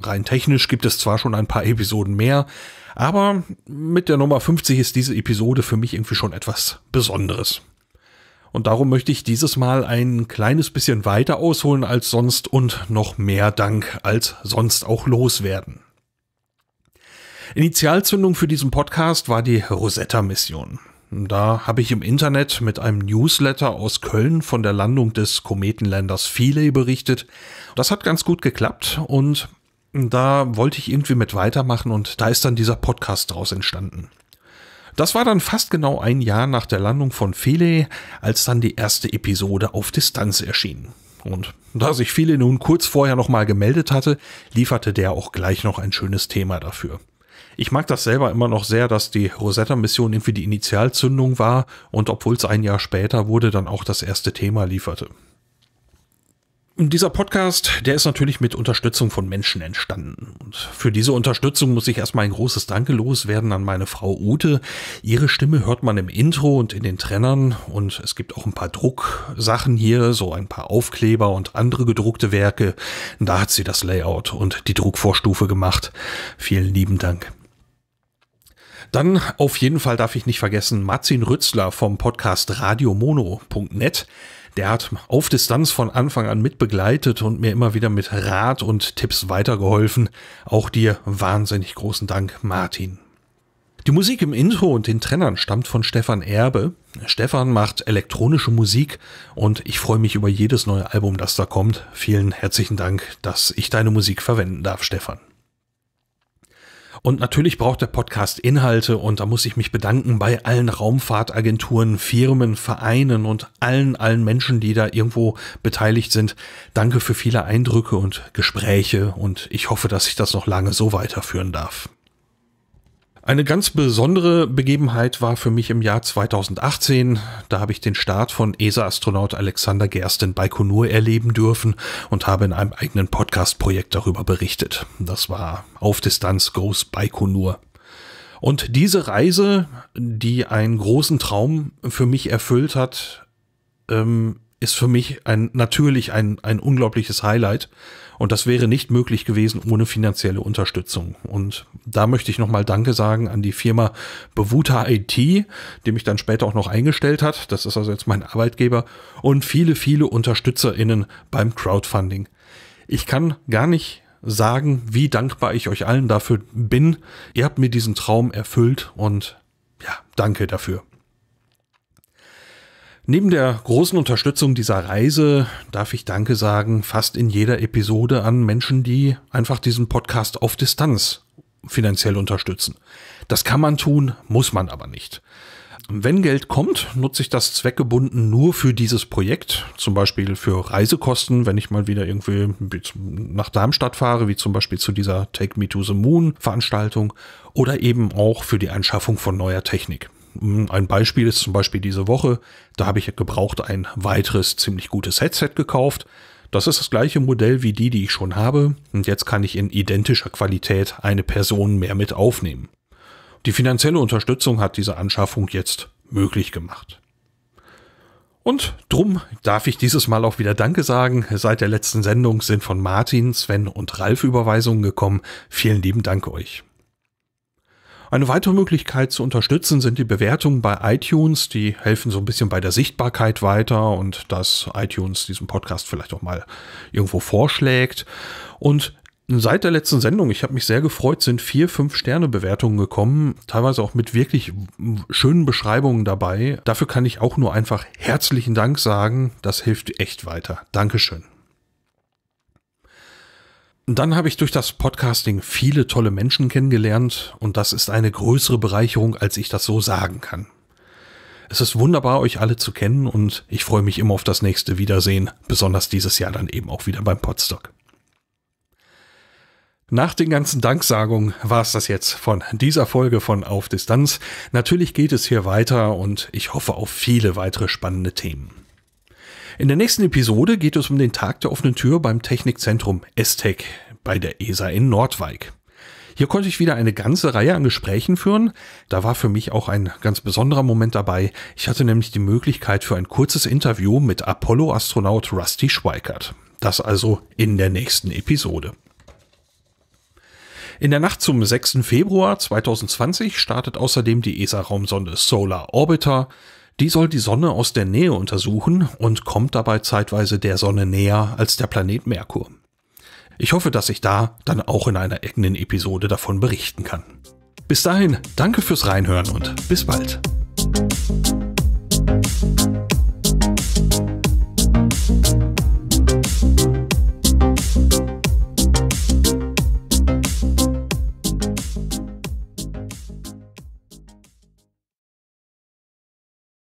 Rein technisch gibt es zwar schon ein paar Episoden mehr, aber mit der Nummer fünfzig ist diese Episode für mich irgendwie schon etwas Besonderes. Und darum möchte ich dieses Mal ein kleines bisschen weiter ausholen als sonst und noch mehr Dank als sonst auch loswerden. Initialzündung für diesen Podcast war die Rosetta-Mission. Da habe ich im Internet mit einem Newsletter aus Köln von der Landung des Kometenlanders Philae berichtet. Das hat ganz gut geklappt und da wollte ich irgendwie mit weitermachen und da ist dann dieser Podcast draus entstanden. Das war dann fast genau ein Jahr nach der Landung von Philae, als dann die erste Episode Auf Distanz erschien. Und da sich Philae nun kurz vorher nochmal gemeldet hatte, lieferte der auch gleich noch ein schönes Thema dafür. Ich mag das selber immer noch sehr, dass die Rosetta-Mission irgendwie die Initialzündung war und obwohl es ein Jahr später wurde, dann auch das erste Thema lieferte. Dieser Podcast, der ist natürlich mit Unterstützung von Menschen entstanden. Und für diese Unterstützung muss ich erstmal ein großes Danke loswerden an meine Frau Ute. Ihre Stimme hört man im Intro und in den Trennern und es gibt auch ein paar Drucksachen hier, so ein paar Aufkleber und andere gedruckte Werke. Da hat sie das Layout und die Druckvorstufe gemacht. Vielen lieben Dank. Dann auf jeden Fall darf ich nicht vergessen Martin Rützler vom Podcast radiomono punkt net. Der hat Auf Distanz von Anfang an mitbegleitet und mir immer wieder mit Rat und Tipps weitergeholfen. Auch dir wahnsinnig großen Dank, Martin. Die Musik im Intro und den Trennern stammt von Stefan Erbe. Stefan macht elektronische Musik und ich freue mich über jedes neue Album, das da kommt. Vielen herzlichen Dank, dass ich deine Musik verwenden darf, Stefan. Und natürlich braucht der Podcast Inhalte und da muss ich mich bedanken bei allen Raumfahrtagenturen, Firmen, Vereinen und allen, allen Menschen, die da irgendwo beteiligt sind. Danke für viele Eindrücke und Gespräche und ich hoffe, dass ich das noch lange so weiterführen darf. Eine ganz besondere Begebenheit war für mich im Jahr zweitausendachtzehn. Da habe ich den Start von E S A-Astronaut Alexander Gerst in Baikonur erleben dürfen und habe in einem eigenen Podcast-Projekt darüber berichtet. Das war Auf Distanz Groß Baikonur. Und diese Reise, die einen großen Traum für mich erfüllt hat, ähm, ist für mich ein, natürlich ein, ein unglaubliches Highlight und das wäre nicht möglich gewesen ohne finanzielle Unterstützung. Und da möchte ich nochmal Danke sagen an die Firma Bewuta I T, die mich dann später auch noch eingestellt hat. Das ist also jetzt mein Arbeitgeber und viele, viele UnterstützerInnen beim Crowdfunding. Ich kann gar nicht sagen, wie dankbar ich euch allen dafür bin. Ihr habt mir diesen Traum erfüllt und ja, danke dafür. Neben der großen Unterstützung dieser Reise darf ich Danke sagen fast in jeder Episode an Menschen, die einfach diesen Podcast auf Distanz finanziell unterstützen. Das kann man tun, muss man aber nicht. Wenn Geld kommt, nutze ich das zweckgebunden nur für dieses Projekt, zum Beispiel für Reisekosten, wenn ich mal wieder irgendwie nach Darmstadt fahre, wie zum Beispiel zu dieser Take Me to the Moon Veranstaltung oder eben auch für die Anschaffung von neuer Technik. Ein Beispiel ist zum Beispiel diese Woche, da habe ich gebraucht ein weiteres ziemlich gutes Headset gekauft. Das ist das gleiche Modell wie die, die ich schon habe und jetzt kann ich in identischer Qualität eine Person mehr mit aufnehmen. Die finanzielle Unterstützung hat diese Anschaffung jetzt möglich gemacht. Und drum darf ich dieses Mal auch wieder Danke sagen. Seit der letzten Sendung sind von Martin, Sven und Ralf Überweisungen gekommen. Vielen lieben Dank euch. Eine weitere Möglichkeit zu unterstützen sind die Bewertungen bei iTunes, die helfen so ein bisschen bei der Sichtbarkeit weiter und dass iTunes diesen Podcast vielleicht auch mal irgendwo vorschlägt. Und Seit der letzten Sendung, ich habe mich sehr gefreut, sind vier, fünf Sterne-Bewertungen gekommen, teilweise auch mit wirklich schönen Beschreibungen dabei. Dafür kann ich auch nur einfach herzlichen Dank sagen, das hilft echt weiter. Dankeschön. Dann habe ich durch das Podcasting viele tolle Menschen kennengelernt und das ist eine größere Bereicherung, als ich das so sagen kann. Es ist wunderbar, euch alle zu kennen und ich freue mich immer auf das nächste Wiedersehen, besonders dieses Jahr dann eben auch wieder beim Podstock. Nach den ganzen Danksagungen war es das jetzt von dieser Folge von Auf Distanz. Natürlich geht es hier weiter und ich hoffe auf viele weitere spannende Themen. In der nächsten Episode geht es um den Tag der offenen Tür beim Technikzentrum S T E C bei der E S A in Nordwijk. Hier konnte ich wieder eine ganze Reihe an Gesprächen führen. Da war für mich auch ein ganz besonderer Moment dabei. Ich hatte nämlich die Möglichkeit für ein kurzes Interview mit Apollo-Astronaut Rusty Schweikert. Das also in der nächsten Episode. In der Nacht zum sechsten Februar zweitausendzwanzig startet außerdem die E S A-Raumsonde Solar Orbiter. Die soll die Sonne aus der Nähe untersuchen und kommt dabei zeitweise der Sonne näher als der Planet Merkur. Ich hoffe, dass ich da dann auch in einer eigenen Episode davon berichten kann. Bis dahin, danke fürs Reinhören und bis bald.